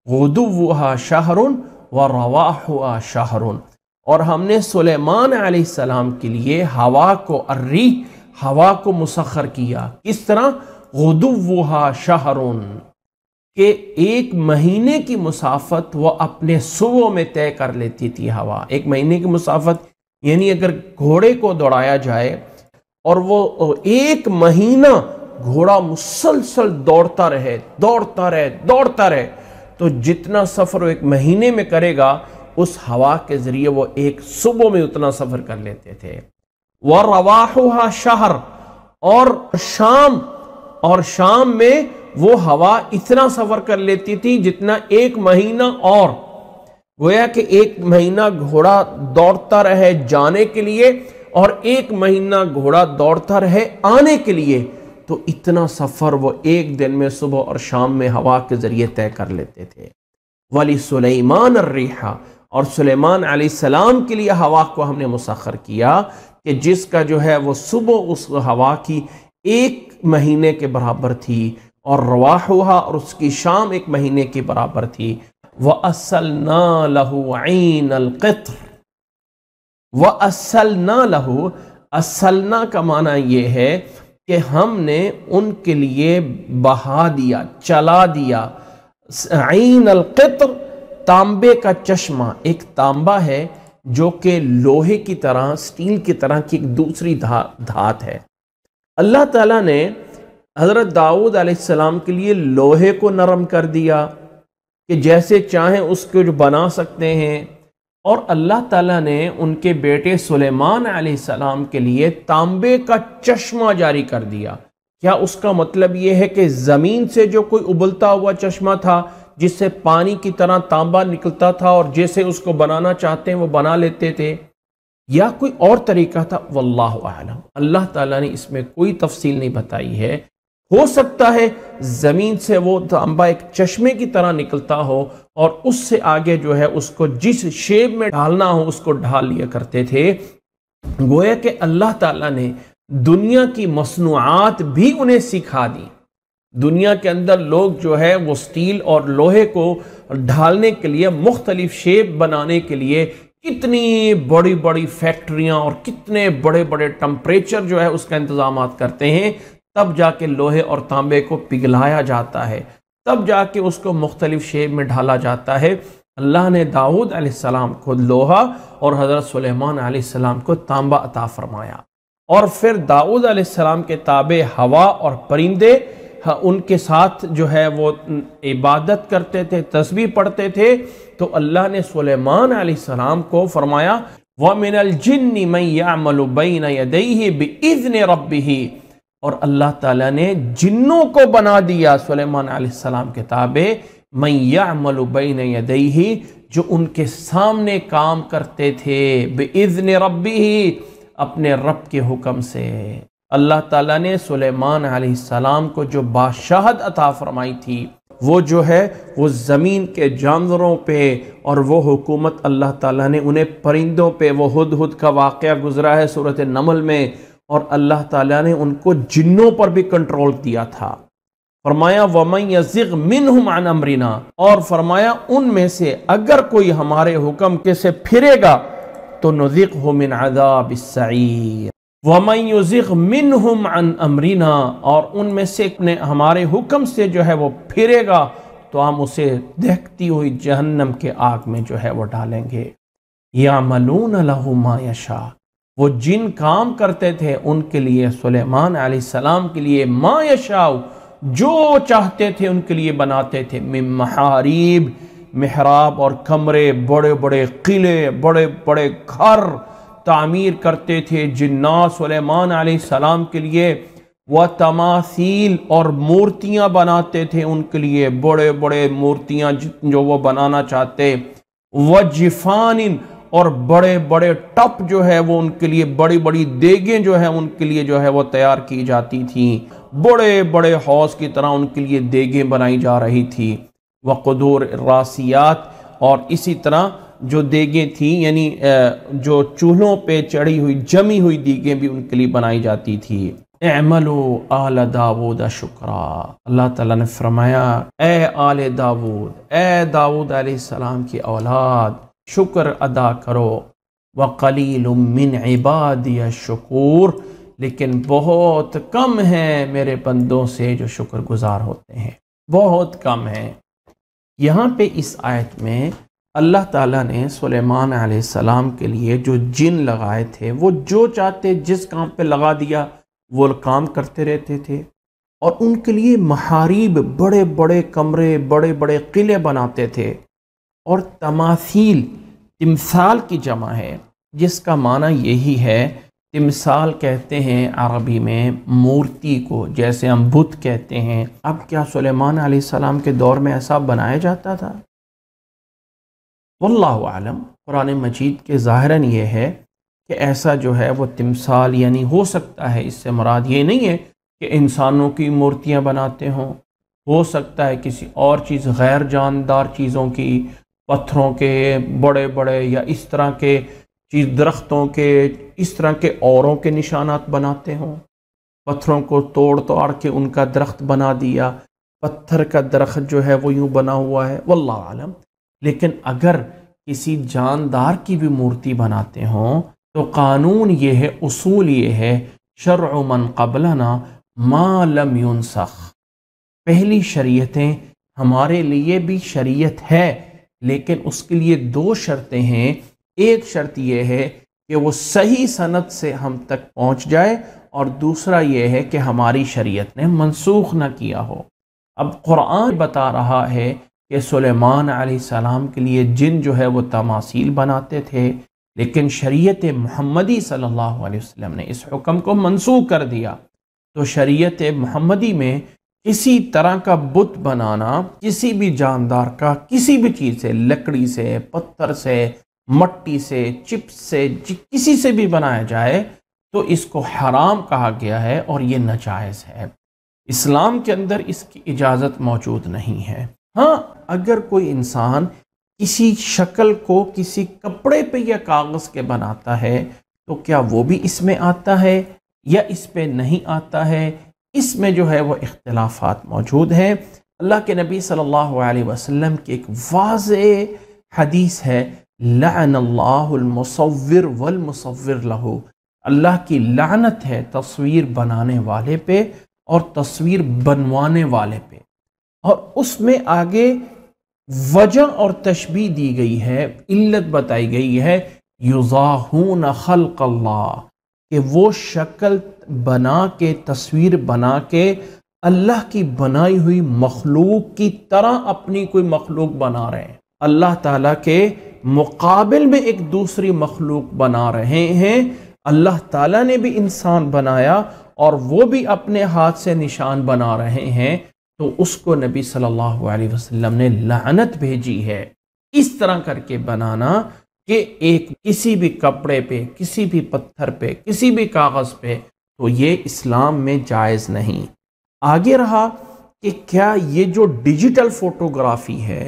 गुदुव्वुहा शहरुन व रवाहुहा शहरुन, और हमने सुलेमान अलैहिस्सलाम के लिए हवा को, अर्रीह हवा को मुसखर किया। इस तरह गुदुव्वुहा शहरुन के एक महीने की मुसाफत वह अपने सुबह में तय कर लेती थी हवा, एक महीने की मुसाफत, यानी अगर घोड़े को दौड़ाया जाए और वो एक महीना घोड़ा मुसलसल दौड़ता रहे दौड़ता रहे दौड़ता रहे तो जितना सफ़र वो एक महीने में करेगा उस हवा के ज़रिए वो एक सुबह में उतना सफ़र कर लेते थे। व रवाहुहा शहर, और शाम, और शाम में वो हवा इतना सफ़र कर लेती थी जितना एक महीना, और गोया कि एक महीना घोड़ा दौड़ता रहे जाने के लिए और एक महीना घोड़ा दौड़ता रहे आने के लिए, तो इतना सफ़र वो एक दिन में सुबह और शाम में हवा के ज़रिए तय कर लेते थे। वली सुलेमान अर्रीहा, और सुलेमान अलैहिस्सलाम के लिए हवा को हमने मुसखर किया कि जिसका जो है वो सुबह उस हवा की एक महीने के बराबर थी, और रवाहुहा, और उसकी शाम एक महीने के बराबर थी। व असलना लहु ऐन अलक़ित्र, व असलना लहू, असलना का माना ये है कि हमने उनके लिए बहा दिया, चला दिया। ऐन अलक़ित्र तांबे का चश्मा, एक तांबा है जो कि लोहे की तरह, स्टील की तरह की एक दूसरी धा धात है। अल्लाह ताला ने हज़रत दाऊद अलैहिस्सलाम के लिए लोहे को नरम कर दिया कि जैसे चाहें उसको जो बना सकते हैं, और अल्लाह ताला ने उनके बेटे सुलेमान अलैहिस्सलाम के लिए तांबे का चश्मा जारी कर दिया। क्या उसका मतलब ये है कि ज़मीन से जो कोई उबलता हुआ चश्मा था जिससे पानी की तरह तांबा निकलता था और जैसे उसको बनाना चाहते हैं वो बना लेते थे, या कोई और तरीका था, वल्लाहु आलम। अल्लाह ताला ने इसमें कोई तफसील नहीं बताई है। हो सकता है ज़मीन से वो तांबा एक चश्मे की तरह निकलता हो और उससे आगे जो है उसको जिस शेप में ढालना हो उसको ढाल लिया करते थे। गोया कि अल्लाह ताला ने दुनिया की मसनूआत भी उन्हें सिखा दी। दुनिया के अंदर लोग जो है वो स्टील और लोहे को ढालने के लिए, मुख्तलिफ शेप बनाने के लिए कितनी बड़ी बड़ी फैक्ट्रियां और कितने बड़े बड़े टेम्परेचर जो है उसका इंतजाम करते हैं, तब जाके लोहे और तांबे को पिघलाया जाता है, तब जाके उसको मुख्तलिफ शेप में ढाला जाता है। अल्लाह ने दाऊद अलैहिस्सलाम को लोहा और हज़रत सुलेमान अलैहिस्सलाम को तांबा अता फरमाया, और फिर दाऊद अलैहिस्सलाम के ताबे हवा और परिंदे उनके साथ जो है वो इबादत करते थे, तस्बीह पढ़ते थे। तो अल्लाह ने सुलेमान अलैहिस्सलाम को फरमाया व मिनल जिन्नि मन यअमलु बैन यदैहि बिइज़्नि रब्बिही, और अल्लाह ताला ने जिन्नों को बना दिया सुलेमान अलैहिस्सलाम के ताबे मन यअमलु बैन यदैहि, जो उनके सामने काम करते थे बिइज़्नि रब्बिही, अपने रब के हुक्म से। अल्लाह ताला ने सुलेमान अलैहिस्सलाम को जो बादशाहत अता फरमाई थी वो जो है वो ज़मीन के जानवरों पे, और वो हुकूमत अल्लाह ताला ने उन्हें परिंदों पे, वो हुदहुद का वाक़या गुजरा है सूरत नमल में, और अल्लाह ताला ने उनको जिन्नों पर भी कंट्रोल दिया था। फरमाया वमन यज़िग़ मिनहुम अन अम्रिना, और फरमाया उनमें से अगर कोई हमारे हुक्म के से फिरेगा तो नुज़िक़हु मिन अज़ाबिस सईर। वमन यज़िग़ मिनहुम अन अम्रिना, और उनमें से ने हमारे हुक्म से जो है वो फिरेगा तो हम उसे दहकती हुई जहन्नम के आग में जो है वो डालेंगे। यअमलून लहु मा यशा, वो जिन काम करते थे उनके लिए सुलेमान अलैहिस्सलाम के लिए मा यशाउ, जो चाहते थे उनके लिए बनाते थे। मिन महारीब, मेहराब और कमरे, बड़े बड़े किले, बड़े बड़े घर तामीर करते थे जिन्नात सुलेमान अलैहिस्सलाम के लिए। व तमासील, और मूर्तियां बनाते थे उनके लिए, बड़े बड़े मूर्तियां जो वो बनाना चाहते। व जिफानिन, और बड़े बड़े टप जो है वो उनके लिए, बड़ी बड़ी देगें जो है उनके लिए जो है वो तैयार की जाती थी, बड़े बड़े हौज की तरह उनके लिए देगें बनाई जा रही थी। वक़दूर रासियात, और इसी तरह जो देगें थी यानी जो चूल्हों पे चढ़ी हुई जमी हुई देगें भी उनके लिए बनाई जाती थी। अमलो आल दाऊद शुक्रा, अल्लाह ताला ने फरमाया ए आल दाऊद, ए दाऊद अलैहिस्सलाम की औलाद, शुक्र अदा करो। वक़लीलुम मिन इबादिय शुकूर, लेकिन बहुत कम है मेरे बंदों से जो शुक्रगुजार होते हैं, बहुत कम है। यहाँ पे इस आयत में अल्लाह ताला ने सुलेमान अलैहिस्सलाम के लिए जो जिन लगाए थे वो जो चाहते जिस काम पे लगा दिया वो काम करते रहते थे, और उनके लिए महारीब, बड़े बड़े कमरे, बड़े बड़े किले बनाते थे। और तमासील तिमसाल की जमा है, जिसका माना यही है, तिमसाल कहते हैं अरबी में मूर्ति को, जैसे हम बुत कहते हैं। अब क्या सुलेमान अलैहिस्सलाम के दौर में ऐसा बनाया जाता था? वल्लाहु आलम। कुरान मजीद के ज़ाहिरन ये है कि ऐसा जो है वो तिमसाल यानी हो सकता है, इससे मुराद ये नहीं है कि इंसानों की मूर्तियाँ बनाते हों, हो सकता है किसी और चीज़, गैर जानदार चीज़ों की, पत्थरों के बड़े बड़े या इस तरह के चीज़, दरख्तों के, इस तरह के औरों के निशानात बनाते हों। पत्थरों को तोड़ तोड़ के उनका दरख्त बना दिया, पत्थर का दरख्त जो है वो यूँ बना हुआ है, वल्लाहु आलम। लेकिन अगर किसी जानदार की भी मूर्ति बनाते हों तो कानून ये है, उसूल ये है, शरअ मन क़ब्लना मा लम युनसख, पहली शरीयतें हमारे लिए भी शरीयत है, लेकिन उसके लिए दो शर्तें हैं। एक शर्त यह है कि वो सही सनद से हम तक पहुंच जाए, और दूसरा यह है कि हमारी शरीयत ने मंसूख ना किया हो। अब कुरान बता रहा है कि सुलेमान अलैहिस्सलाम के लिए जिन जो है वो तमासील बनाते थे, लेकिन शरीयत मुहम्मदी सल्लल्लाहु अलैहि वसल्लम ने इस हुक्म को मंसूख कर दिया। तो शरीयत मुहम्मदी में किसी तरह का बुत बनाना, किसी भी जानदार का, किसी भी चीज़ से, लकड़ी से, पत्थर से, मट्टी से, चिप्स से, किसी से भी बनाया जाए तो इसको हराम कहा गया है, और ये नाजायज़ है। इस्लाम के अंदर इसकी इजाज़त मौजूद नहीं है। हाँ, अगर कोई इंसान किसी शक्ल को किसी कपड़े पे या कागज़ के बनाता है तो क्या वो भी इसमें आता है या इस पे नहीं आता है, इसमें जो है वो इख्तिलाफात मौजूद हैं। अल्लाह के नबी सल्लल्लाहु अलैहि वसल्लम की एक वाज़े हदीस है लअनल्लाहुल मुसव्विर वल मुसव्विर लहू, अल्लाह की लानत है तस्वीर बनाने वाले पे और तस्वीर बनवाने वाले पे। और उसमें आगे वजह और तशबीह दी गई है, इल्लत बताई गई है, युज़ाहून खल्क़ अल्लाह, कि वो शक्ल बना के तस्वीर बना के अल्लाह की बनाई हुई मखलूक की तरह अपनी कोई मखलूक बना रहे हैं, अल्लाह ताला के मुकाबिल में एक दूसरी मखलूक बना रहे हैं। अल्लाह ताला ने भी इंसान बनाया और वो भी अपने हाथ से निशान बना रहे हैं, तो उसको नबी सल्लल्लाहु अलैहि वसल्लम ने लानत भेजी है। इस तरह करके बनाना कि एक किसी भी कपड़े पे, किसी भी पत्थर पे, किसी भी कागज़ पे, तो ये इस्लाम में जायज़ नहीं। आगे रहा कि क्या ये जो डिजिटल फ़ोटोग्राफ़ी है,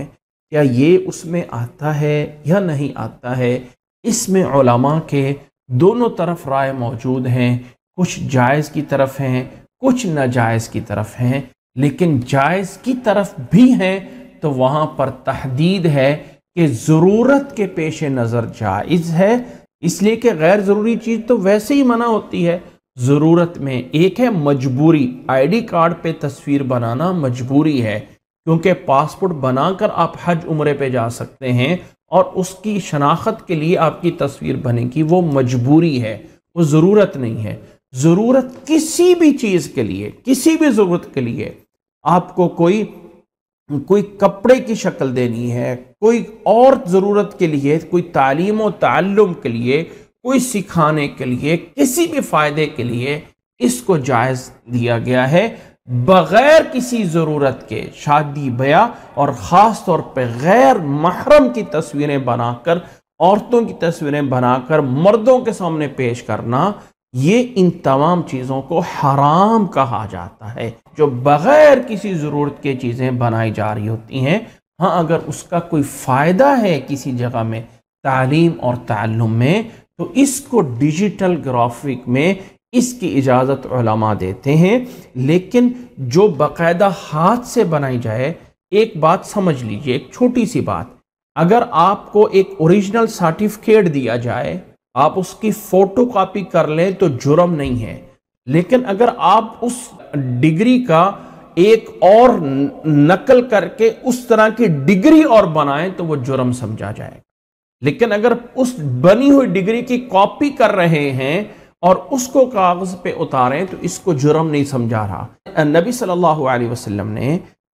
क्या ये उसमें आता है या नहीं आता है। इसमें उलमा के दोनों तरफ राय मौजूद हैं, कुछ जायज़ की तरफ हैं, कुछ नाजायज़ की तरफ हैं, लेकिन जायज़ की तरफ भी हैं तो वहाँ पर तहदीद है कि ज़रूरत के पेश नज़र जायज़ है, इसलिए कि गैर ज़रूरी चीज़ तो वैसे ही मना होती है। ज़रूरत में एक है मजबूरी, आईडी कार्ड पे तस्वीर बनाना मजबूरी है, क्योंकि पासपोर्ट बनाकर आप हज उम्रे पे जा सकते हैं और उसकी शनाख्त के लिए आपकी तस्वीर बनेगी, वो मजबूरी है, वो ज़रूरत नहीं है। ज़रूरत किसी भी चीज़ के लिए, किसी भी ज़रूरत के लिए, आपको कोई कोई कपड़े की शक्ल देनी है, कोई और ज़रूरत के लिए, कोई तालीम और ताल्लुम के लिए, कोई सिखाने के लिए, किसी भी फ़ायदे के लिए, इसको जायज़ दिया गया है बग़ैर किसी ज़रूरत के। शादी ब्याह और ख़ास तौर पे गैर महरम की तस्वीरें बनाकर, औरतों की तस्वीरें बनाकर मर्दों के सामने पेश करना, ये इन तमाम चीज़ों को हराम कहा जाता है, जो बग़ैर किसी ज़रूरत के चीज़ें बनाई जा रही होती हैं। हाँ, अगर उसका कोई फ़ायदा है किसी जगह में तालीम और ताल्लुम में, तो इसको डिजिटल ग्राफिक में इसकी इजाज़त उलमा देते हैं, लेकिन जो बाकायदा हाथ से बनाई जाए। एक बात समझ लीजिए, एक छोटी सी बात, अगर आपको एक ओरिजिनल सर्टिफिकेट दिया जाए, आप उसकी फ़ोटो कापी कर लें तो जुर्म नहीं है, लेकिन अगर आप उस डिग्री का एक और नकल करके उस तरह की डिग्री और बनाएं तो वो जुर्म समझा जाएगा। लेकिन अगर उस बनी हुई डिग्री की कॉपी कर रहे हैं और उसको कागज़ पे उतारें तो इसको जुर्म नहीं समझा रहा। नबी सल्लल्लाहु अलैहि वसल्लम ने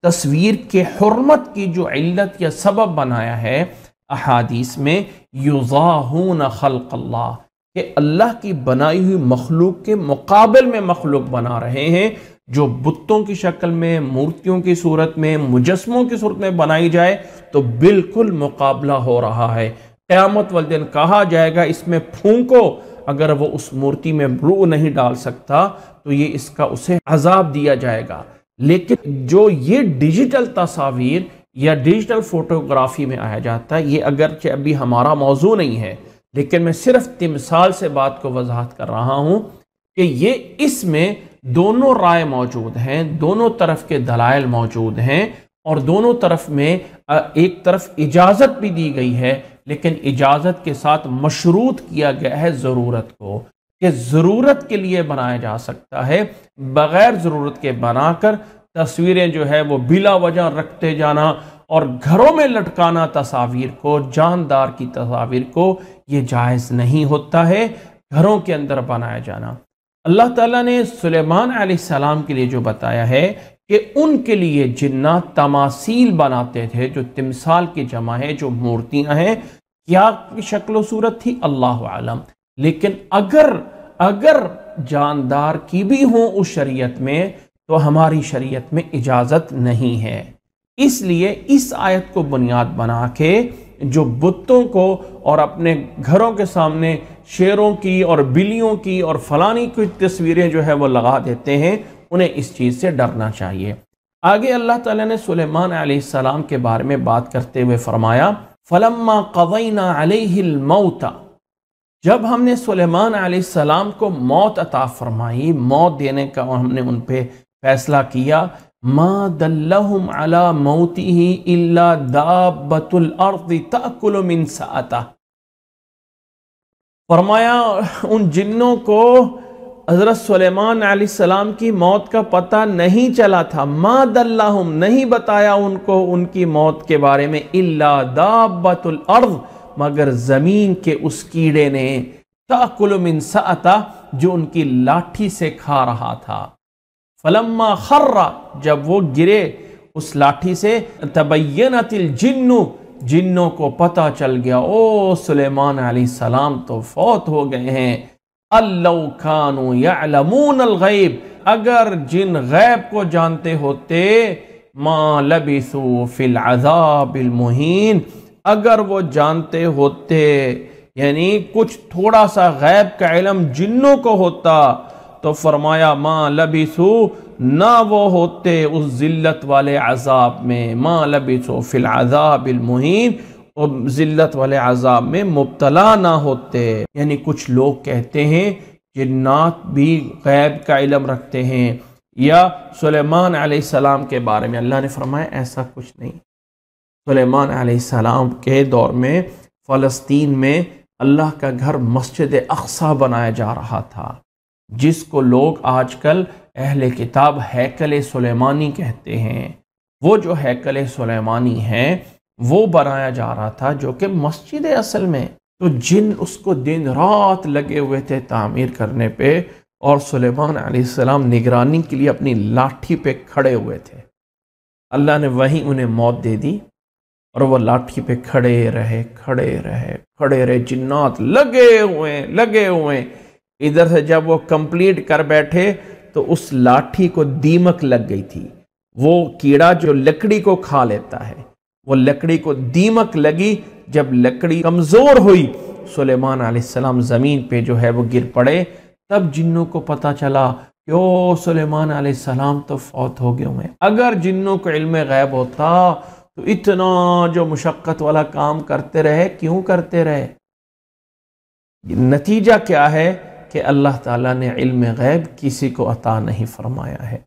तस्वीर के हुर्मत की जो इल्लत या सबब बनाया है अहादीस में, युज़ाहून खल्क़ अल्लाह, के अल्लाह की बनाई हुई मखलूक के मुकाबल में मखलूक बना रहे हैं, जो बुतों की शक्ल में, मूर्तियों की सूरत में, मुजस्मों की सूरत में बनाई जाए तो बिल्कुल मुकाबला हो रहा है। क़यामत वाले दिन कहा जाएगा इसमें फूंको, अगर वो उस मूर्ति में रूह नहीं डाल सकता तो ये इसका उसे अजाब दिया जाएगा। लेकिन जो ये डिजिटल तस्वीर या डिजिटल फ़ोटोग्राफ़ी में आया जाता है, ये अगरचे अभी हमारा मौजू नहीं है, लेकिन मैं सिर्फ तिमसाल से बात को वजाहत कर रहा हूँ कि ये इसमें दोनों राय मौजूद हैं, दोनों तरफ के दलाइल मौजूद हैं, और दोनों तरफ में एक तरफ इजाज़त भी दी गई है, लेकिन इजाज़त के साथ मशरूत किया गया है ज़रूरत को, कि ज़रूरत के लिए बनाया जा सकता है, बग़ैर ज़रूरत के बनाकर तस्वीरें जो है वो बिला वजह रखते जाना और घरों में लटकाना तस्वीर को, जानदार की तस्वीर को, ये जायज़ नहीं होता है घरों के अंदर बनाया जाना। अल्लाह ताला ने सुलेमान अलैहिस्सलाम के लिए जो बताया है कि उनके लिए जिन्नात तमासील बनाते थे, जो तिमसाल की जमा है, जो मूर्तियां हैं, क्या शक्ल सूरत थी अल्लाह आलम, लेकिन अगर अगर जानदार की भी हों उस शरीयत में, तो हमारी शरीयत में इजाज़त नहीं है। इसलिए इस आयत को बुनियाद बना के जो बुतों को और अपने घरों के सामने शेरों की और बिल्लियों की और फलानी की तस्वीरें जो है वो लगा देते हैं, उन्हें इस चीज़ से डरना चाहिए। आगे अल्लाह ताला ने सुलेमान अलैहिस्सलाम के बारे में बात करते हुए फरमाया, फलम्मा क़ज़ैना अलैहिल मौत, जब हमने सुलेमान अलैहिस्सलाम को मौत अता फरमाई, मौत देने का और हमने उन पर फैसला किया, मा दल्लहुम अला मौतिही इल्ला दाब्बतुल अर्दी ताकुलु मिन साअता। फरमाया उन जिन्नों को हज़रत सुलेमान अलैहिस्सलाम की मौत का पता नहीं चला था। मा दल्लहुम, नहीं बताया उनको उनकी मौत के बारे में, इल्ला दाब्बतुल अर्द, मगर ज़मीन के उस कीड़े ने, ताकुलु मिन साअता, जो उनकी लाठी से खा रहा था। फलम्मा खर्रा, जब वो गिरे उस लाठी से, तबय्यनतिल जिन्नु, जिन्नों को पता चल गया ओ सुलेमान अलैहिस्सलाम तो फौत हो गए हैं। अल्लौ कानू यअलमून अलगैब, अगर जिन गैब को जानते होते, मा लबिसू फिल अज़ाबिल मुहीन, अगर वो जानते होते, यानी कुछ थोड़ा सा गैब का इल्म जिन्नों को होता, तो फरमाया माँ लबिसू, ना वो होते उस जिल्लत वाले अजाब में, माँ लबिसू फिल अज़ाबिल मुहीन, और जिल्लत वाले अजाब में मुब्तला ना होते। यानी कुछ लोग कहते हैं जिन्नात भी गैब का इल्म रखते हैं, या सुलेमान अलैहिस्सलाम के बारे में अल्लाह ने फरमाया ऐसा कुछ नहीं। सुलेमान अलैहिस्सलाम के दौर में फ़लस्तीन में अल्लाह का घर मस्जिद अक्सा बनाया जा रहा था, जिसको लोग आजकल अहले किताब हैकल सुलेमानी कहते हैं। वो जो हैकल सुलेमानी है वो बनाया जा रहा था, जो कि मस्जिद है असल में। तो जिन उसको दिन रात लगे हुए थे तामीर करने पे, और सुलेमान अलैहिस्सलाम निगरानी के लिए अपनी लाठी पे खड़े हुए थे। अल्लाह ने वहीं उन्हें मौत दे दी, और वह लाठी पे खड़े रहे खड़े रहे खड़े रहे जिन्नात लगे हुए लगे हुए। इधर से जब वो कंप्लीट कर बैठे तो उस लाठी को दीमक लग गई थी। वो कीड़ा जो लकड़ी को खा लेता है, वो लकड़ी को दीमक लगी। जब लकड़ी कमज़ोर हुई, सुलेमान अलैहिस्सलाम ज़मीन पे जो है वो गिर पड़े। तब जिन्नों को पता चला कि ओ सुलेमान अलैहिस्सलाम तो फौत हो गए हुए। अगर जिन्नों को इल्म गैब होता तो इतना जो मुशक्क़त वाला काम करते रहे क्यों करते रहे। नतीजा क्या है कि अल्लाह ताला ने इल्म गैब किसी को अता नहीं फरमाया है।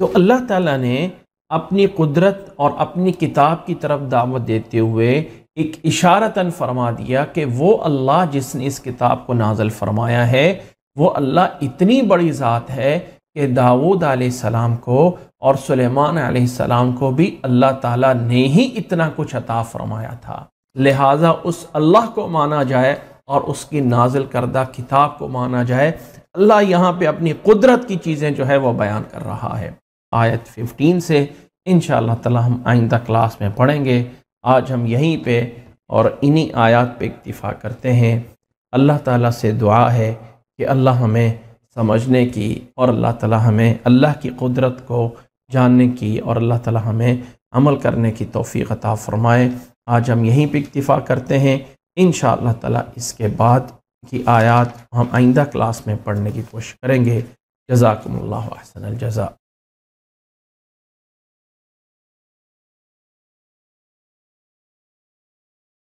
तो अल्लाह ताला ने अपनी कुदरत और अपनी किताब की तरफ दावत देते हुए एक इशारतन फरमा दिया कि वो अल्लाह जिसने इस किताब को नाज़िल फरमाया है, वो अल्लाह इतनी बड़ी ज़ात है कि दाऊद अलैहिस्सलाम को और सुलेमान अलैहिस्सलाम को भी अल्लाह ताला ने ही इतना कुछ अता फरमाया था। लिहाजा उस अल्लाह को माना जाए और उसकी नाजिल करदा किताब को माना जाए। अल्लाह यहाँ पे अपनी कुदरत की चीज़ें जो है वह बयान कर रहा है। आयत पंद्रह से इंशाअल्लाह ताला हम आइंदा क्लास में पढ़ेंगे। आज हम यहीं पे और इन्हीं आयत पे इक्तिफा करते हैं। अल्लाह ताला से दुआ है कि अल्लाह हमें समझने की, और अल्लाह ताला हमें अल्लाह की कुदरत को जानने की, और अल्लाह ताला हमें अमल करने की तौफीक अता फ़रमाए। आज हम यहीं पे इक्तिफा करते हैं। इंशाअल्लाह ताला इसके बाद की आयत हम आइंदा क्लास में पढ़ने की कोशिश करेंगे। जज़ाकुमुल्लाहु अहसनल जज़ा।